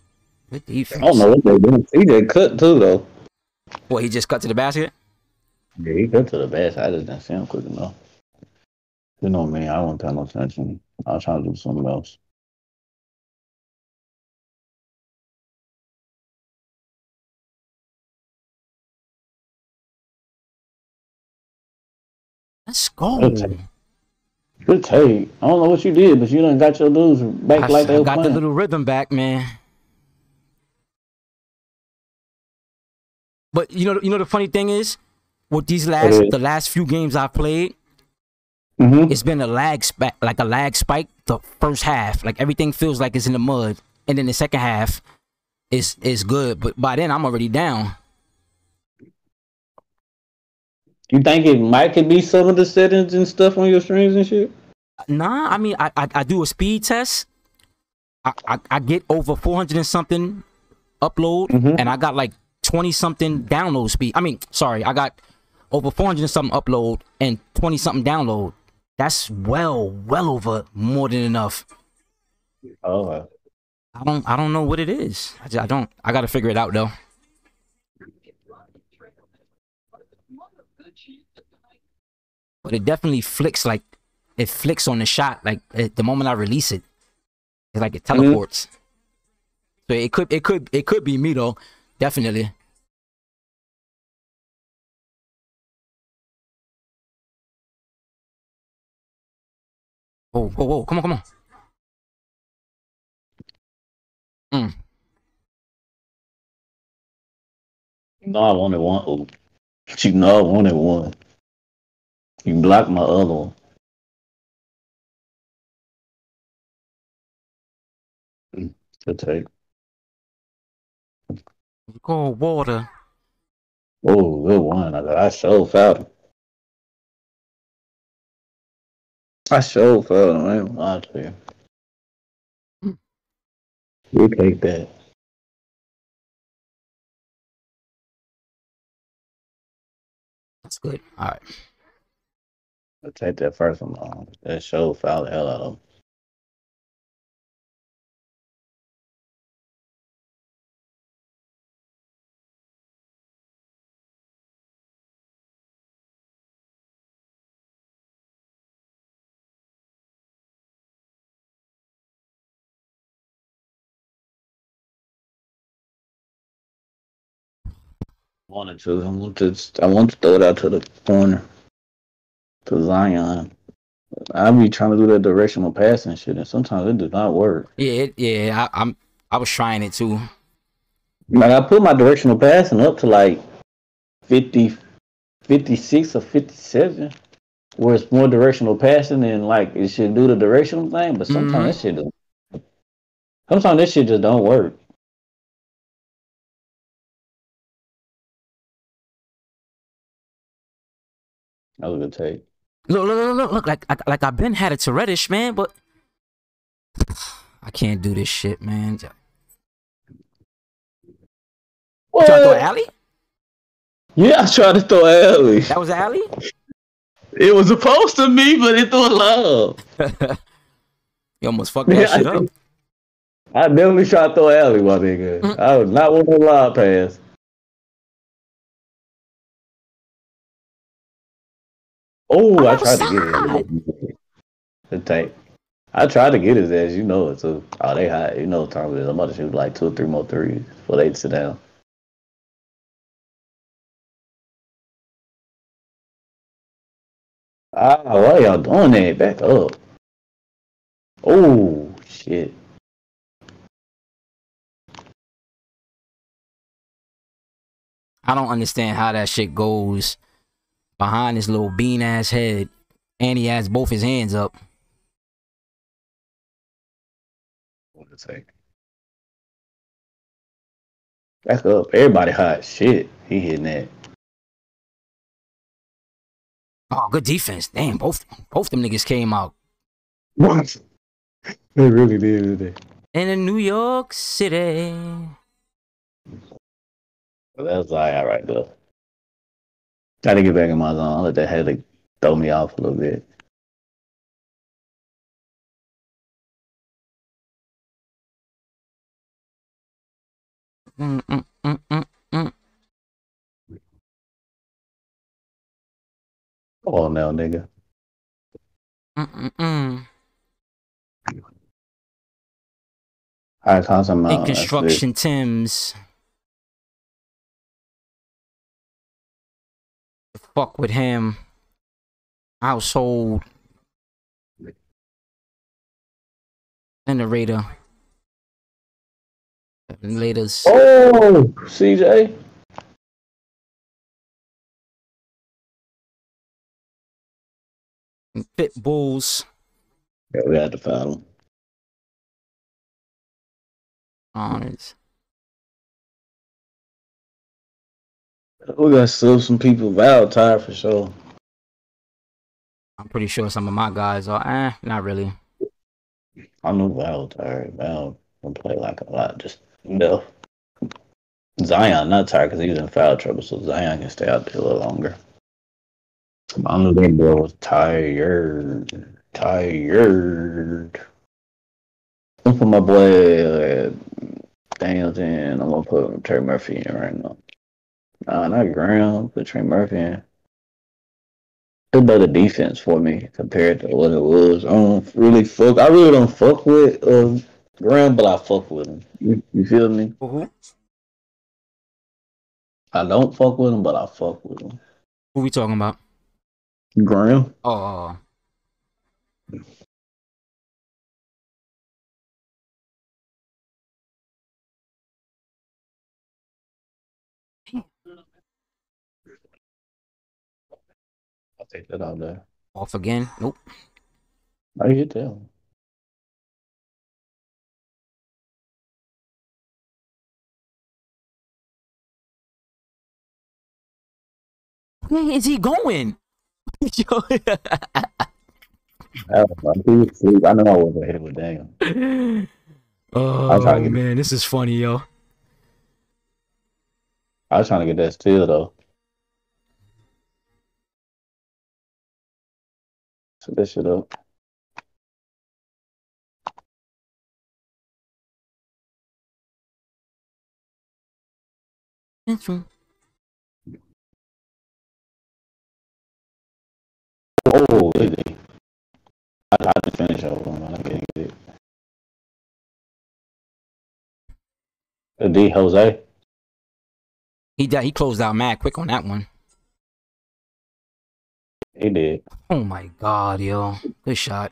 Good defense. I don't know what they're doing. He did cut too though. What, he just cut to the basket? Yeah, he cut to the basket. I just didn't see him quick enough. You know me, I won't pay no attention. I was trying to do something else. Let's go. Good take. I don't know what you did, but you done got your dudes back like they were playing. I got the little rhythm back, man. But you know the funny thing is, with these last few games I've played, it's been a lag spike, like a lag spike. The first half, like everything feels like it's in the mud, and then the second half is good. But by then, I'm already down. You think it might could be some of the settings and stuff on your streams and shit? Nah, I mean, I do a speed test. I get over 400 and something upload, and I got like 20 something download speed. I mean, sorry, I got over 400 and something upload and 20 something download. That's well over more than enough. Oh, I don't know what it is. I gotta figure it out though. But it definitely flicks, like it flicks on the shot, like the moment I release it, it's like it teleports. So it could be me though, definitely. Whoa, come on. No, I wanted one. Oh, you know I wanted one. You blocked my other one. Good take. Cold water. Oh, good one. I sure fouled him. I sure fell, I ain't lying to you. You take that. That's good. All right. I'll take that first one off. That sure foul the hell out of him. I want to throw it out to the corner, to Zion. I be trying to do that directional pass and shit, and sometimes it does not work. Yeah. I was trying it too. Like I put my directional passing up to like 50, 56 or 57, where it's more directional passing and like it should do the directional thing, but sometimes that shit don't. Sometimes that shit just don't work. That was a good take. Look! Like I've been had it to Reddish, man, but I can't do this shit, man. What? Try to throw alley? Yeah, I tried to throw alley. That was alley. It was supposed to be, but it threw a love. You almost fucked that shit up. I definitely tried to throw alley while they good. I was not with a live pass. Oh, I tried to get it. The tank. I tried to get his ass. You know it too. Oh, they hot. You know what time it is. I'm about to shoot like 2 or 3 more threes before they sit down. Ah, why y'all doing that? Back up. Oh shit. I don't understand how that shit goes behind his little bean ass head, and he has both his hands up. What a take. Back up. Everybody hot shit. He hitting that. Oh, good defense. Damn, both them niggas came out. What? They really did today. And in New York City. Well, that's all right though. Try to get back in my zone. I let that headache throw me off a little bit. Come on now, nigga. All right, how's my in construction, Tim's? Fuck with him. Household. And the Raider. Laters. Oh, CJ. Pit bulls. Yeah, we had to fight them. Honest. We got still some people Valentine for sure. I'm pretty sure some of my guys are. Not really. I know Valentine. Val don't play like a lot. Just no. Zion not tired because he was in foul trouble, so Zion can stay out there a little longer. I know that boy was tired. I'm for my boy Daniels in. I'm gonna put Trey Murphy in right now. Nah, not Graham, but Trey Murphy in. It's better defense for me compared to what it was. I don't really fuck. I really don't fuck with Graham, but I fuck with him. You feel me? Mm-hmm. I don't fuck with him, but I fuck with him. Who we talking about? Graham. Oh. I'll take that out there. Off again? Nope. How you doing? Where is he going? I know I wasn't hit with Daniel. Oh man, this is funny, yo. I was trying to get that steal though. Set this shit up. That's true. Oh, really? I had to finish over when I can't get it. The D Jose. He closed out mad quick on that one. He did. Oh my god, yo. Good shot.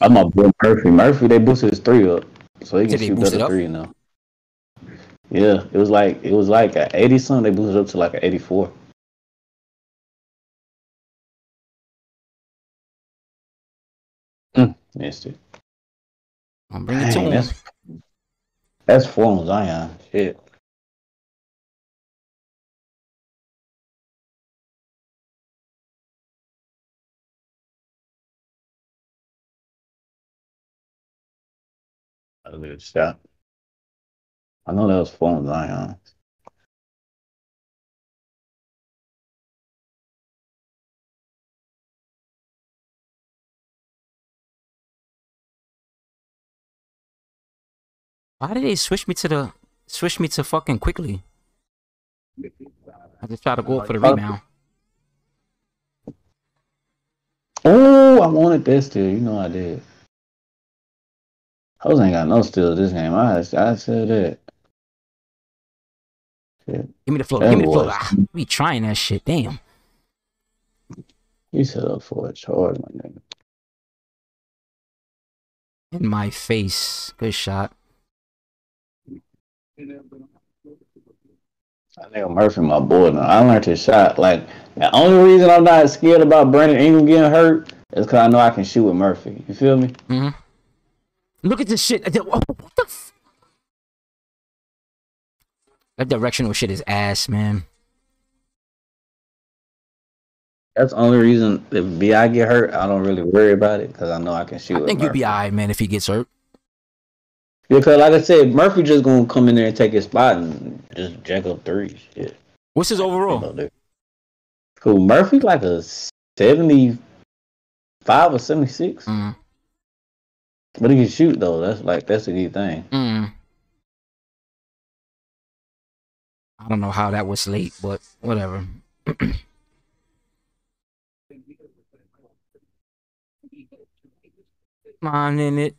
I'm up with Murphy. Murphy, they boosted his 3 up. So he can shoot better 3 now. Yeah, it was like an 80 something, they boosted up to like an 84. Missed it. I'm bringing it to him. That's four on Zion. Shit. That's a good shot. I know that was four on Zion. Why did they switch me to fucking quickly? I just try to go for the rebound. Oh, I wanted this steal. You know I did. I ain't got no steals this game. I said it. Shit. Give me the floor. Give me the floor. We trying that shit. Damn. You set up for a charge, my nigga. In my face. Good shot. That nigga Murphy, my boy. Now, I learned his shot. Like, the only reason I'm not scared about Brandon Ingram getting hurt is because I know I can shoot with Murphy. You feel me? Mm-hmm. Look at this shit. What the f— that directional shit is ass, man. That's the only reason if B.I. get hurt, I don't really worry about it because I know I can shoot. I think you'll be all right, man, if he gets hurt. Because, like I said, Murphy just going to come in there and take his spot and just jack up threes. Yeah. What's his overall? Cool. Murphy like a 75 or 76. Mm. But he can shoot, though. That's a good thing. Mm. I don't know how that was late, but whatever. Come on in it.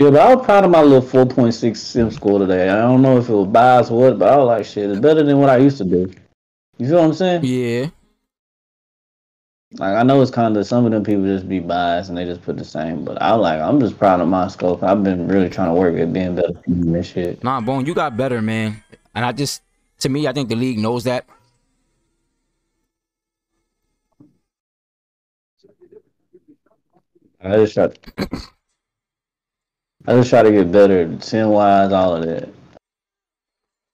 Yeah, but I was proud of my little 4.6 sim score today. I don't know if it was biased or what, but I was like, shit, it's better than what I used to do. You feel what I'm saying? Yeah. Like, I know it's kind of, some of them people just be biased and they just put the same, but I'm just proud of my scope. I've been really trying to work at being better than this shit. Nah, Bone, you got better, man. And to me, I think the league knows that. I just try to get better, sin-wise, all of that.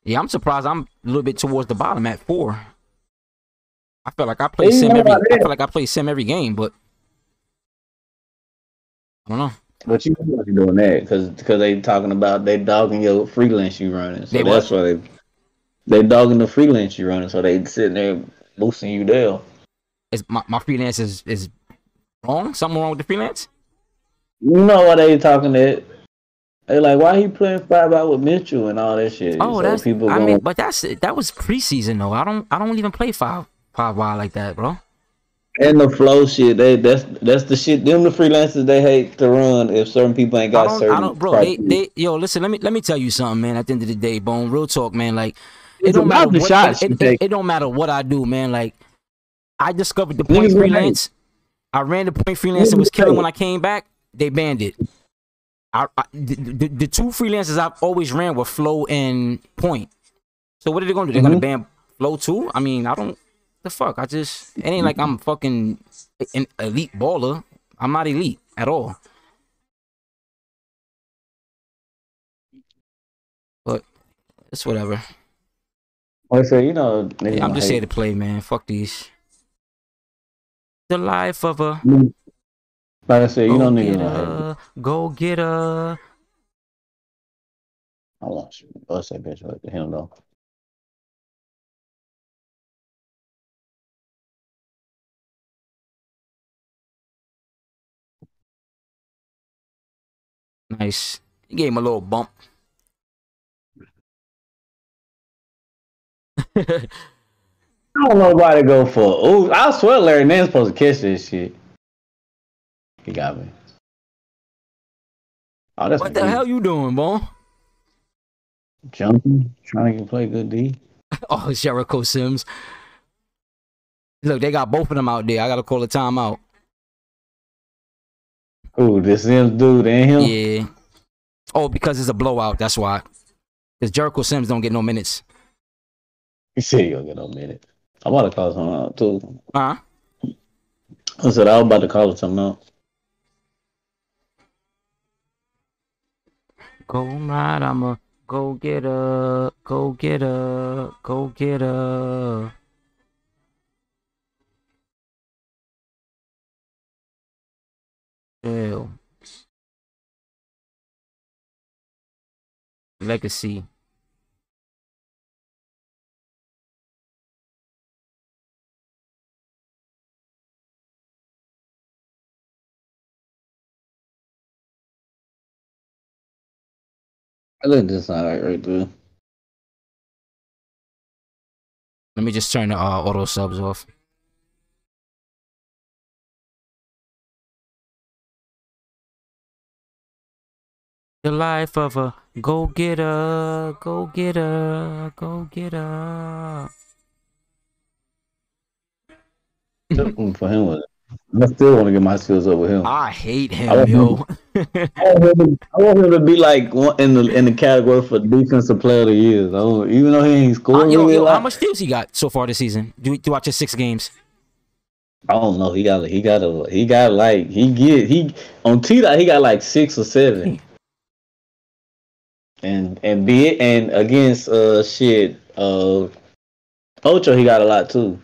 Yeah, I'm surprised I'm a little bit towards the bottom at 4. I feel like I play sim every game, but I don't know. But you know you're doing that because they talking about they dogging your freelance you running. So that's why they dogging the freelance you running. So they sitting there boosting you down. Is my freelance is wrong? Something wrong with the freelance? You know what they talking that. They like, why he playing 5-out with Mitchell and all that shit? Oh, so that's people. I mean, but that was preseason though. I don't even play 5-wide like that, bro. And the flow shit, that's the shit. Them the freelancers they hate to run if certain people ain't got certain. Bro, yo, listen. Let me tell you something, man. At the end of the day, Bone, real talk, man. Like, it don't matter what I do, man. Like, I discovered the point freelance. I ran the point freelance and was killing when I came back. They banned it. The two freelancers I've always ran were flow and point. So what are they gonna do? They're gonna ban flow too? I mean, I don't. The fuck, it ain't like I'm fucking an elite baller. I'm not elite at all. But it's whatever. Well, so you know, I'm just here to play, man. Fuck these. The life of a. Like I said, you don't need to go get a. I want to bust that bitch up to him though. Nice. He gave him a little bump. I don't know why to go for. Ooh, I swear Larry Name's supposed to catch this shit. He got me. Oh, that's what the hell you doing, Bone? Jumping, trying to play good D. Oh, Jericho Sims. Look, they got both of them out there. I gotta call a timeout. Ooh, this Sims dude and him? Yeah. Oh, because it's a blowout, that's why. Because Jericho Sims don't get no minutes. You said he don't get no minutes. I'm about to call something out, too. Uh-huh. I said I was about to call something out. Go right, I'ma go get a, go get a, go get a. Hell. Legacy. I think that's not right there. Let me just turn the auto subs off. The life of a go-getter, go-getter, go-getter. For him, I still want to get my skills up with him. I hate him, yo. I want him to be like in the category for defensive player of the year. So even though he ain't scoring, how much steals he got so far this season? Do watch his 6 games? I don't know. He got on T-Dot, he got like 6 or 7. And against Ocho, he got a lot too.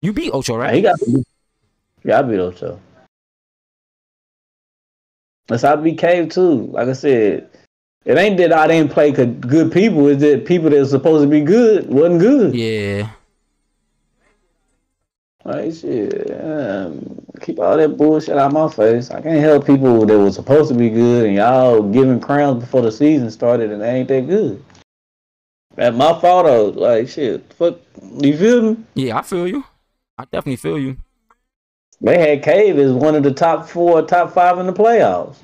You beat Ocho, right? Yeah, I beat Ocho. That's how I beat Cave too. Like I said, it ain't that I didn't play good people. It's that people that are supposed to be good wasn't good. Yeah. Like shit, keep all that bullshit out of my face. I can't help people that were supposed to be good and y'all giving crowns before the season started and they ain't that good. That's my fault though. Like shit, fuck. You feel me? Yeah, I feel you. I definitely feel you. They had Cave as one of the top 5 in the playoffs.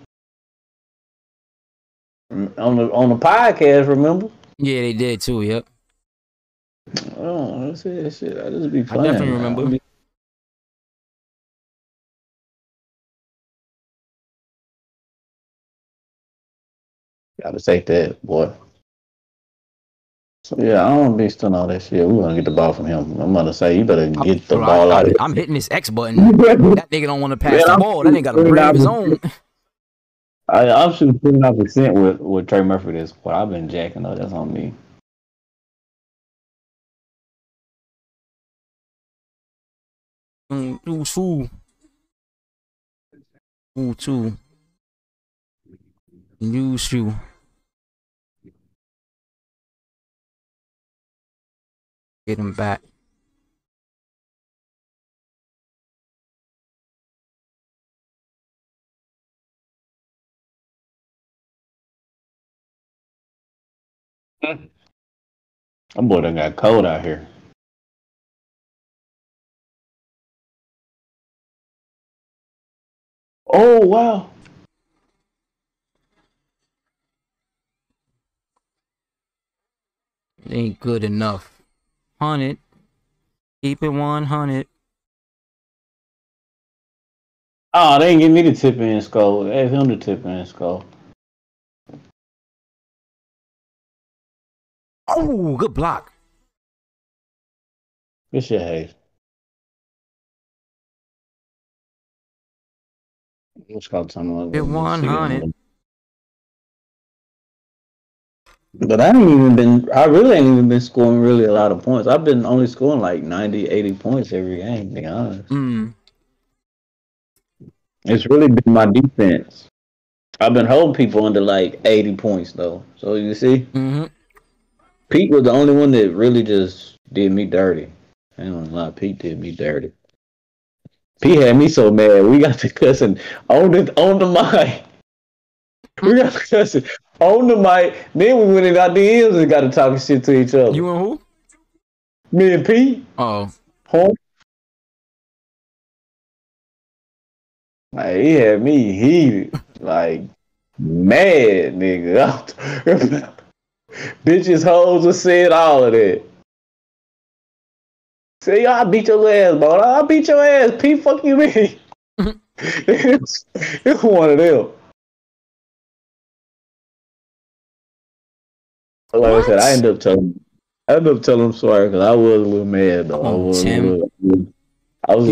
On the podcast, remember? Yeah, they did too. Yep. Oh, that's it. That's it. I just be playing. I definitely remember. Gotta take that, boy. So yeah, I don't be stunned all that shit. We're gonna get the ball from him. I'm gonna say you better get the ball out of it. I'm hitting this X button. That nigga don't want to pass the ball. That nigga got to grab his own. I'm shooting 39% with Trey Murphy this quarter. I've been jacking up. That's on me. Two. Get him back. That boy done got cold out here. Oh wow. It ain't good enough. 100. Keep it 100. Oh, they didn't give me the tip in score. They gave him the tip in score. Oh, good block. Good shit, Hayes. Let's call it something. It 100. But I really ain't even been scoring really a lot of points. I've been only scoring like 90, 80 points every game, to be honest. It's really been my defense. I've been holding people under like 80 points, though. So you see? Pete was the only one that really just did me dirty. I ain't gonna lie, Pete did me dirty. Pete had me so mad. We got to cussing on the mic. We got to cussing on the mic. Then we went in our DMs and got to talking shit to each other. You and who? Me and Pete. Oh. Home. Like, he had me heated. Like, mad, nigga. Bitches, hoes, have said all of that. Say, I beat your ass, bro. I beat your ass. Pete, fuck you, me. It's one of them. Like what? I said, I ended up telling him sorry because I was a little mad though. I was a little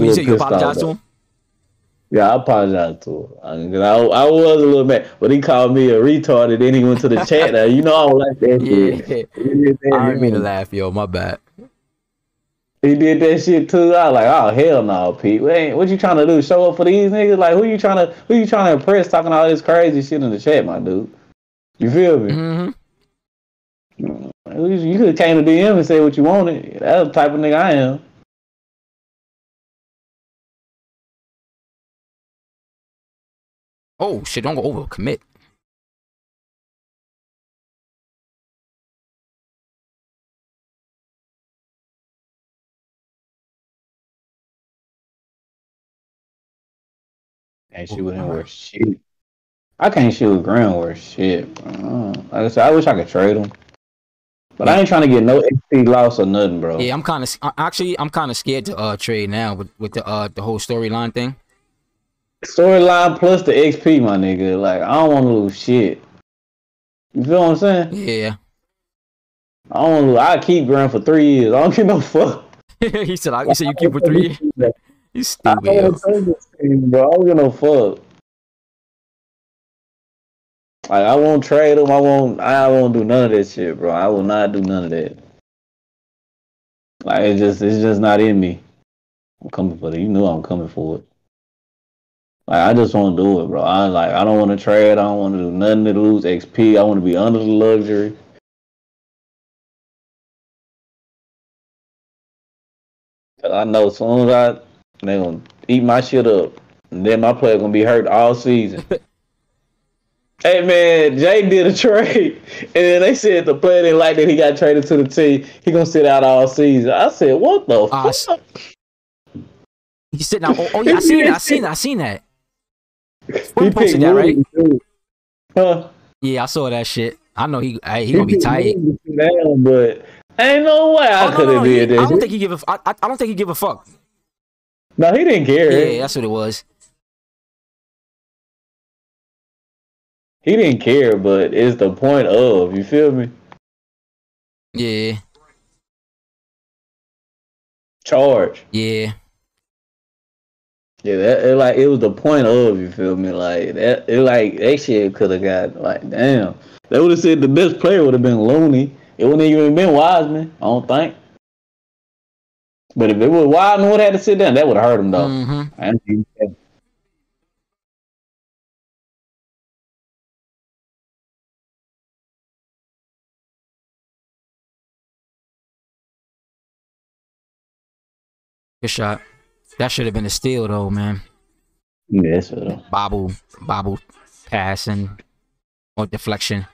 pissed off. You apologized to him? Yeah, I apologized to him. I was a little mad, but he called me a retard and then he went to the chat. Now you know I don't like that shit. Yeah. I didn't mean to laugh, yo. My bad. He did that shit too. I was like, oh hell no, Pete. What you trying to do? Show up for these niggas? Like who you trying to impress? Talking all this crazy shit in the chat, my dude. You feel me? Mm-hmm. You could have came to DM and said what you wanted. That's the type of nigga I am. Oh shit! Don't go over commit. And she wouldn't worth shit. I can't shoot Graham worth shit, bro. Like I said, I wish I could trade him. But yeah. I ain't trying to get no XP loss or nothing, bro. Yeah, I'm kind of actually scared to trade now with the whole storyline thing. Storyline plus the XP, my nigga. Like I don't want to lose shit. You feel what I'm saying? Yeah. I don't want to lose. I keep Graham for 3 years. I don't give no fuck. He said, "I said you keep for 3 years." You stupid. I don't give no fuck. Like I won't trade them. I won't do none of that shit, bro. I will not do none of that. Like it's just not in me. I'm coming for it. You know I'm coming for it. Like I just won't do it, bro. I don't want to trade. I don't want to do nothing to lose XP. I want to be under the luxury. I know as soon as they gonna eat my shit up, and then my player gonna be hurt all season. Hey man, Jay did a trade, and then they said the player didn't like that he got traded to the team. He gonna sit out all season. I said, what the fuck? He's sitting out. Oh yeah, I seen that. He posted that, right? Huh? Yeah, I saw that shit. I know he gonna be tight. Down, but ain't no way I could have did that. I don't think he give a fuck. No, he didn't care. Yeah, that's what it was. He didn't care, but it's the point of, you feel me? Yeah. Charge. Yeah. Yeah, it was the point of, you feel me? Like that shit could have got like damn. They would have said the best player would have been Looney. It wouldn't even been Wiseman, I don't think. But if it was Wiseman would have had to sit down, that would have hurt him though. Mm-hmm. I didn't even good shot. That should have been a steal, though, man. Yes, sir. Bobble, passing or deflection.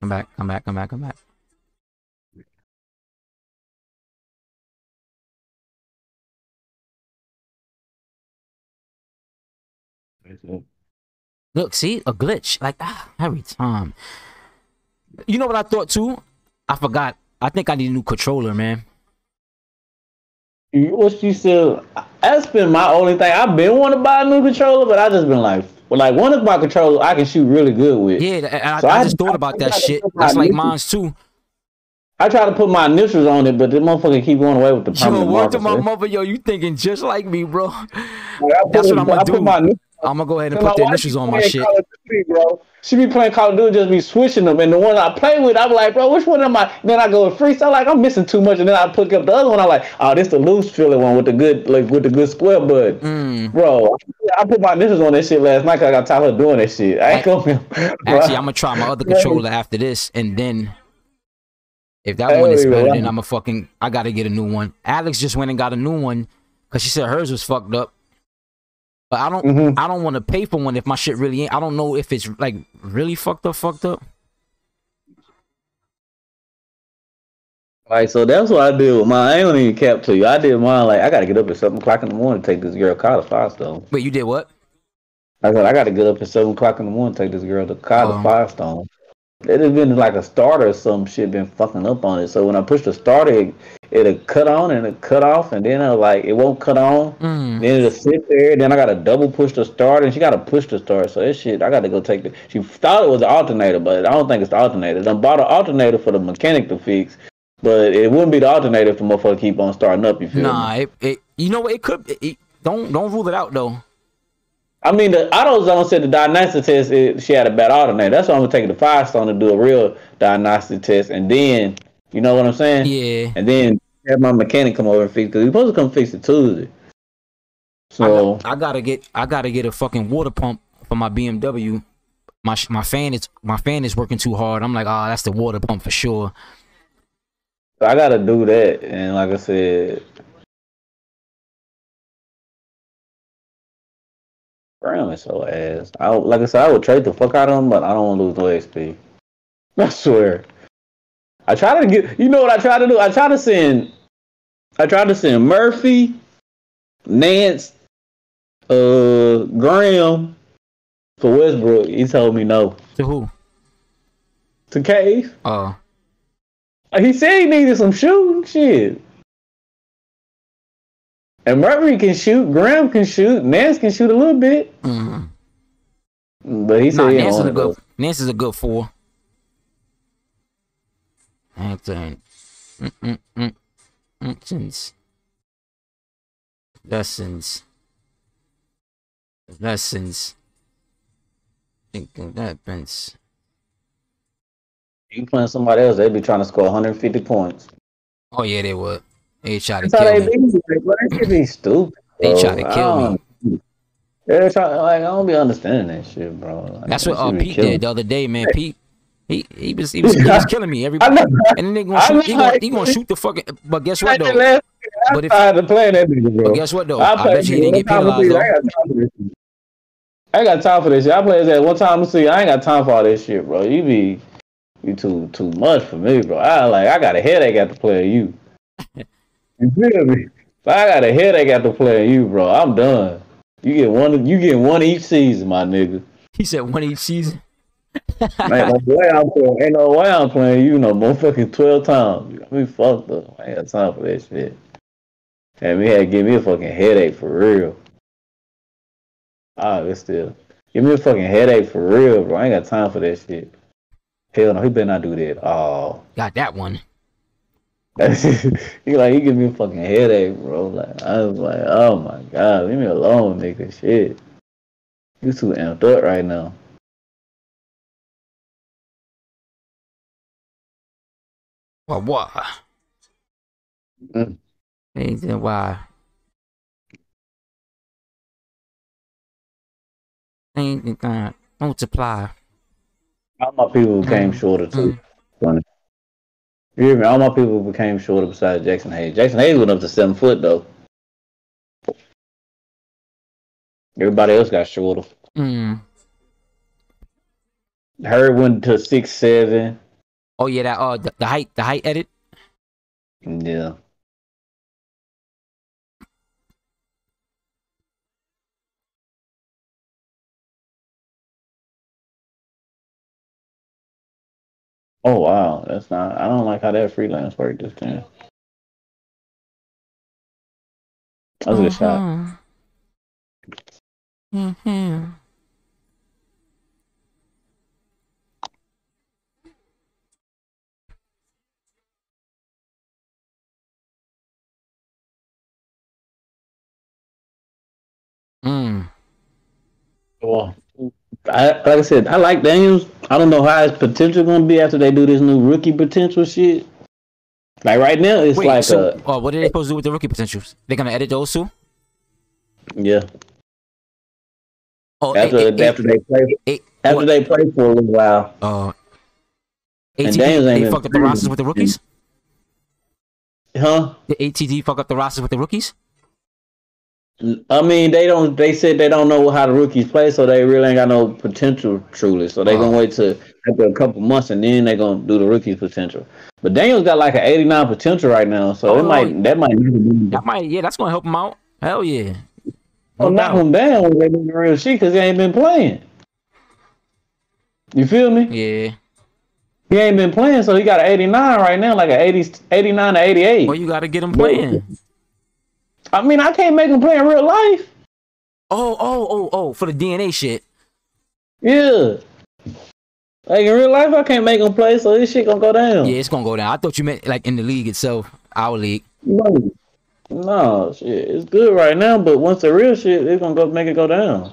Come back. Look, see a glitch like every time. You know what I thought too? I forgot. I think I need a new controller, man. What you said? That's been my only thing. I've been wanting to buy a new controller, but I just been like, well, like one of my controllers I can shoot really good with. Yeah, and so I just thought about that shit. That's like mine's too. I try to put my initials on it, but this motherfucker keep going away with the permanent marker. Yo, my mother, yo, you thinking just like me, bro? Like, that's what I'm gonna do. I'm gonna go ahead and put the initials on my shit. Duty, bro. She be playing Call of Duty, just be switching them, and the one I play with, I'm like, bro, which one am I? Then I go with freestyle, like I'm missing too much, and then I pick up the other one. I'm like, oh, this the loose feeling one with the good, like with the good square bud. Bro, I put my initials on that shit last night. Cause I got tired of doing that shit. I ain't coming. Actually, I'm gonna try my other controller after this, and then if that one is better, then I gotta get a new one. Alex just went and got a new one because she said hers was fucked up. But I don't, I don't want to pay for one if my shit really ain't. I don't know if it's like really fucked up. All right, so that's what I did with mine. I ain't gonna even cap to you. I did mine like I gotta get up at 7 o'clock in the morning to take this girl to Firestone. Wait, you did what? I said I gotta get up at 7 o'clock in the morning to take this girl to Firestone. It has been like a starter or some shit been fucking up on it. So when I push the starter, it'll cut on and it'll cut off, and then it'll like it won't cut on. Then it'll sit there. Then I gotta double push the starter, and she gotta push the starter. So this shit, I gotta go take the. She thought it was the alternator, but I don't think it's the alternator. I bought an alternator for the mechanic to fix, but it wouldn't be the alternator if the motherfucker keep on starting up. You feel me? It you know what? It could. Don't rule it out though. I mean, the AutoZone said the diagnostic test, she had a bad alternator. That's why I'm going to take the Firestone to do a real diagnostic test. And then, you know what I'm saying? Yeah. And then have my mechanic come over and fix it. Because he's supposed to come fix it Tuesday. So I gotta get a fucking water pump for my BMW. My fan is working too hard. I'm like, oh, that's the water pump for sure. So I got to do that. And like I said... Graham is so ass. Like I said, I would trade the fuck out of him, but I don't want to lose no XP. I swear. I try to get. You know what I try to do? I try to send. I tried to send Murphy, Nance, Graham for Westbrook. He told me no. To who? To Cave. Oh. He said he needed some shooting shit. And Murphy can shoot, Graham can shoot, Nance can shoot a little bit. Mm-hmm. But he said he Nance, Nance is a good four. I think. Lessons. Thinking that bench. You playing somebody else, they'd be trying to score 150 points. Oh yeah, they would. They try to kill me. They try, like, I don't be understanding that shit, bro. Like, that's what Pete did the other day, man. Pete, he was killing me everybody. And then he gonna shoot the fucking. But guess what though? But if I playing that nigga, bro. But guess what though? I bet you he didn't get penalized though. I ain't got time for this shit. I played that one time to see. I ain't got time for all this shit, bro. You be too much for me, bro. I got a headache after playing you. You feel me? But I got a headache after playing you, bro. I'm done. You get one each season, my nigga. He said one each season. Ain't no way I'm playing you no motherfucking 12 times. We fucked up. I ain't got time for that shit. And we had to give me a fucking headache for real. Alright, still. Give me a fucking headache for real, bro. I ain't got time for that shit. Hell no, he better not do that. Oh. Got that one. He give me a fucking headache, bro. Like, I was like, oh my god, leave me alone, nigga. Shit. You too amped up right now. What? Anything why? Ain't multiply. All my people became shorter too. You hear me? All my people became shorter besides Jackson Hayes. Jackson Hayes went up to 7 foot though. Everybody else got shorter. Herd went to 6'7". Oh yeah, that the height edit. Yeah. Oh wow, that's not. I don't like how that freelance worked this time. That was a good shot. Well, like I said, I like Daniels. I don't know how his potential gonna be after they do this new rookie potential shit. Like right now, it's what are they supposed to do with the rookie potentials? They gonna edit those too? Yeah. Oh, after they play for a little while. And Daniels ain't fucked up the rosters with the rookies. Huh? The ATD fuck up the rosters with the rookies. I mean, they said they don't know how the rookies play, so they really ain't got no potential truly. So they gonna wait till after a couple months, and then they gonna do the rookies potential. But Daniel's got like an 89 potential right now, so that might that's gonna help him out. Hell yeah, I'll knock him down when they do the real shit because he ain't been playing. You feel me? Yeah. He ain't been playing, so he got an 89 right now, like an 89 to 88. Well, you gotta get him playing. I mean, I can't make him play in real life. Oh, for the DNA shit. Yeah. Like, in real life, I can't make him play, so this shit gonna go down. Yeah, it's gonna go down. I thought you meant, like, in the league itself, our league. No, shit. It's good right now, but once the real shit, it's gonna make it go down.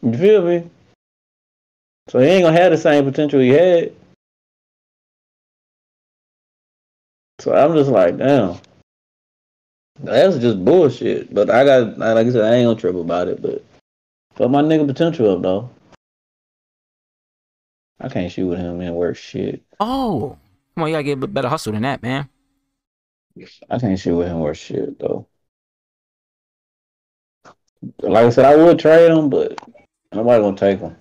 You feel me? So he ain't gonna have the same potential he had. So I'm just like, damn. That's just bullshit. But I got, like I said, I ain't gonna trip about it. But put my nigga potential up though. I can't shoot with him and work shit. Oh, come on, you gotta get a better hustle than that, man. I can't shoot with him worth shit though. Like I said, I would trade him, but nobody gonna take him.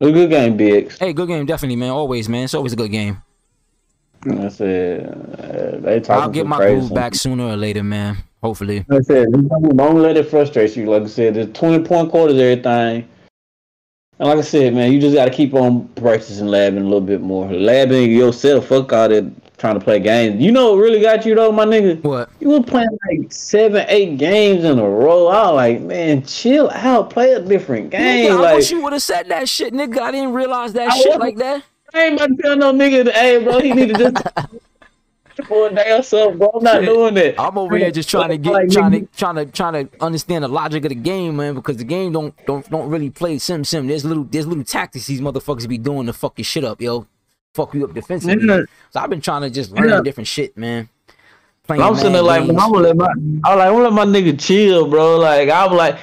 A good game, Biggs. Hey, good game, definitely, man. Always, man. It's always a good game. That's it. I'll get my groove back sooner or later, man. Hopefully. That's it. Don't let it frustrate you. Like I said, the 20-point quarters, everything. And like I said, man, you just got to keep on practicing labbing a little bit more. Labbing yourself. Fuck all that trying to play games. You know what really got you, though, my nigga? What? You were playing like 7, 8 games in a row. I was like, man, chill out. Play a different game. Nigga, I wish you would have said that shit, nigga. I didn't realize that shit like that. I ain't about to tell no nigga, hey, bro, he need to just for a day or so, bro. I'm not doing that. I'm over here just trying to get, trying to understand the logic of the game, man, because the game don't really play sim. There's little tactics these motherfuckers be doing to fuck your shit up, yo. Fuck you up defensively. Yeah. So I've been trying to just learn different shit, man. I'm sitting there like, I was like, let my nigga chill, bro. Like, I was like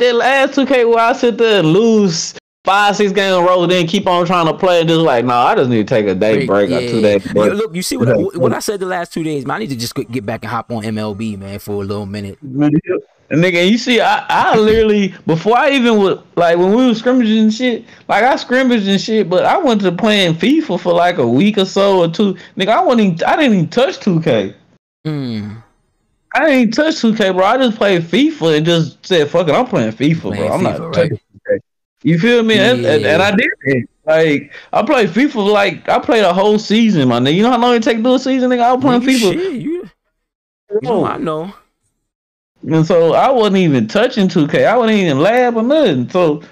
that last 2K where I sit there and lose 5, 6 games in a row, then keep on trying to play and just like, no, I just need to take a day break or 2 days break. Yo, look, you see what I said the last 2 days, man. I need to just get back and hop on MLB, man, for a little minute. And nigga, you see, I literally, before I even was, like, when we were scrimmaging and shit, like, I scrimmaged and shit, but I went to playing FIFA for like a week or so or two. Nigga, I didn't even touch 2K. I didn't even touch 2K, bro. I just played FIFA and just said, fuck it, I'm playing FIFA, bro. I'm not touching 2K. You feel me? Yeah. And I did it. Like, I played FIFA, like, I played a whole season, my nigga. You know how long it take to do a season, nigga? I was playing FIFA. Shit, you know, I know. And so I wasn't even touching 2K. I wasn't even lab or nothing. So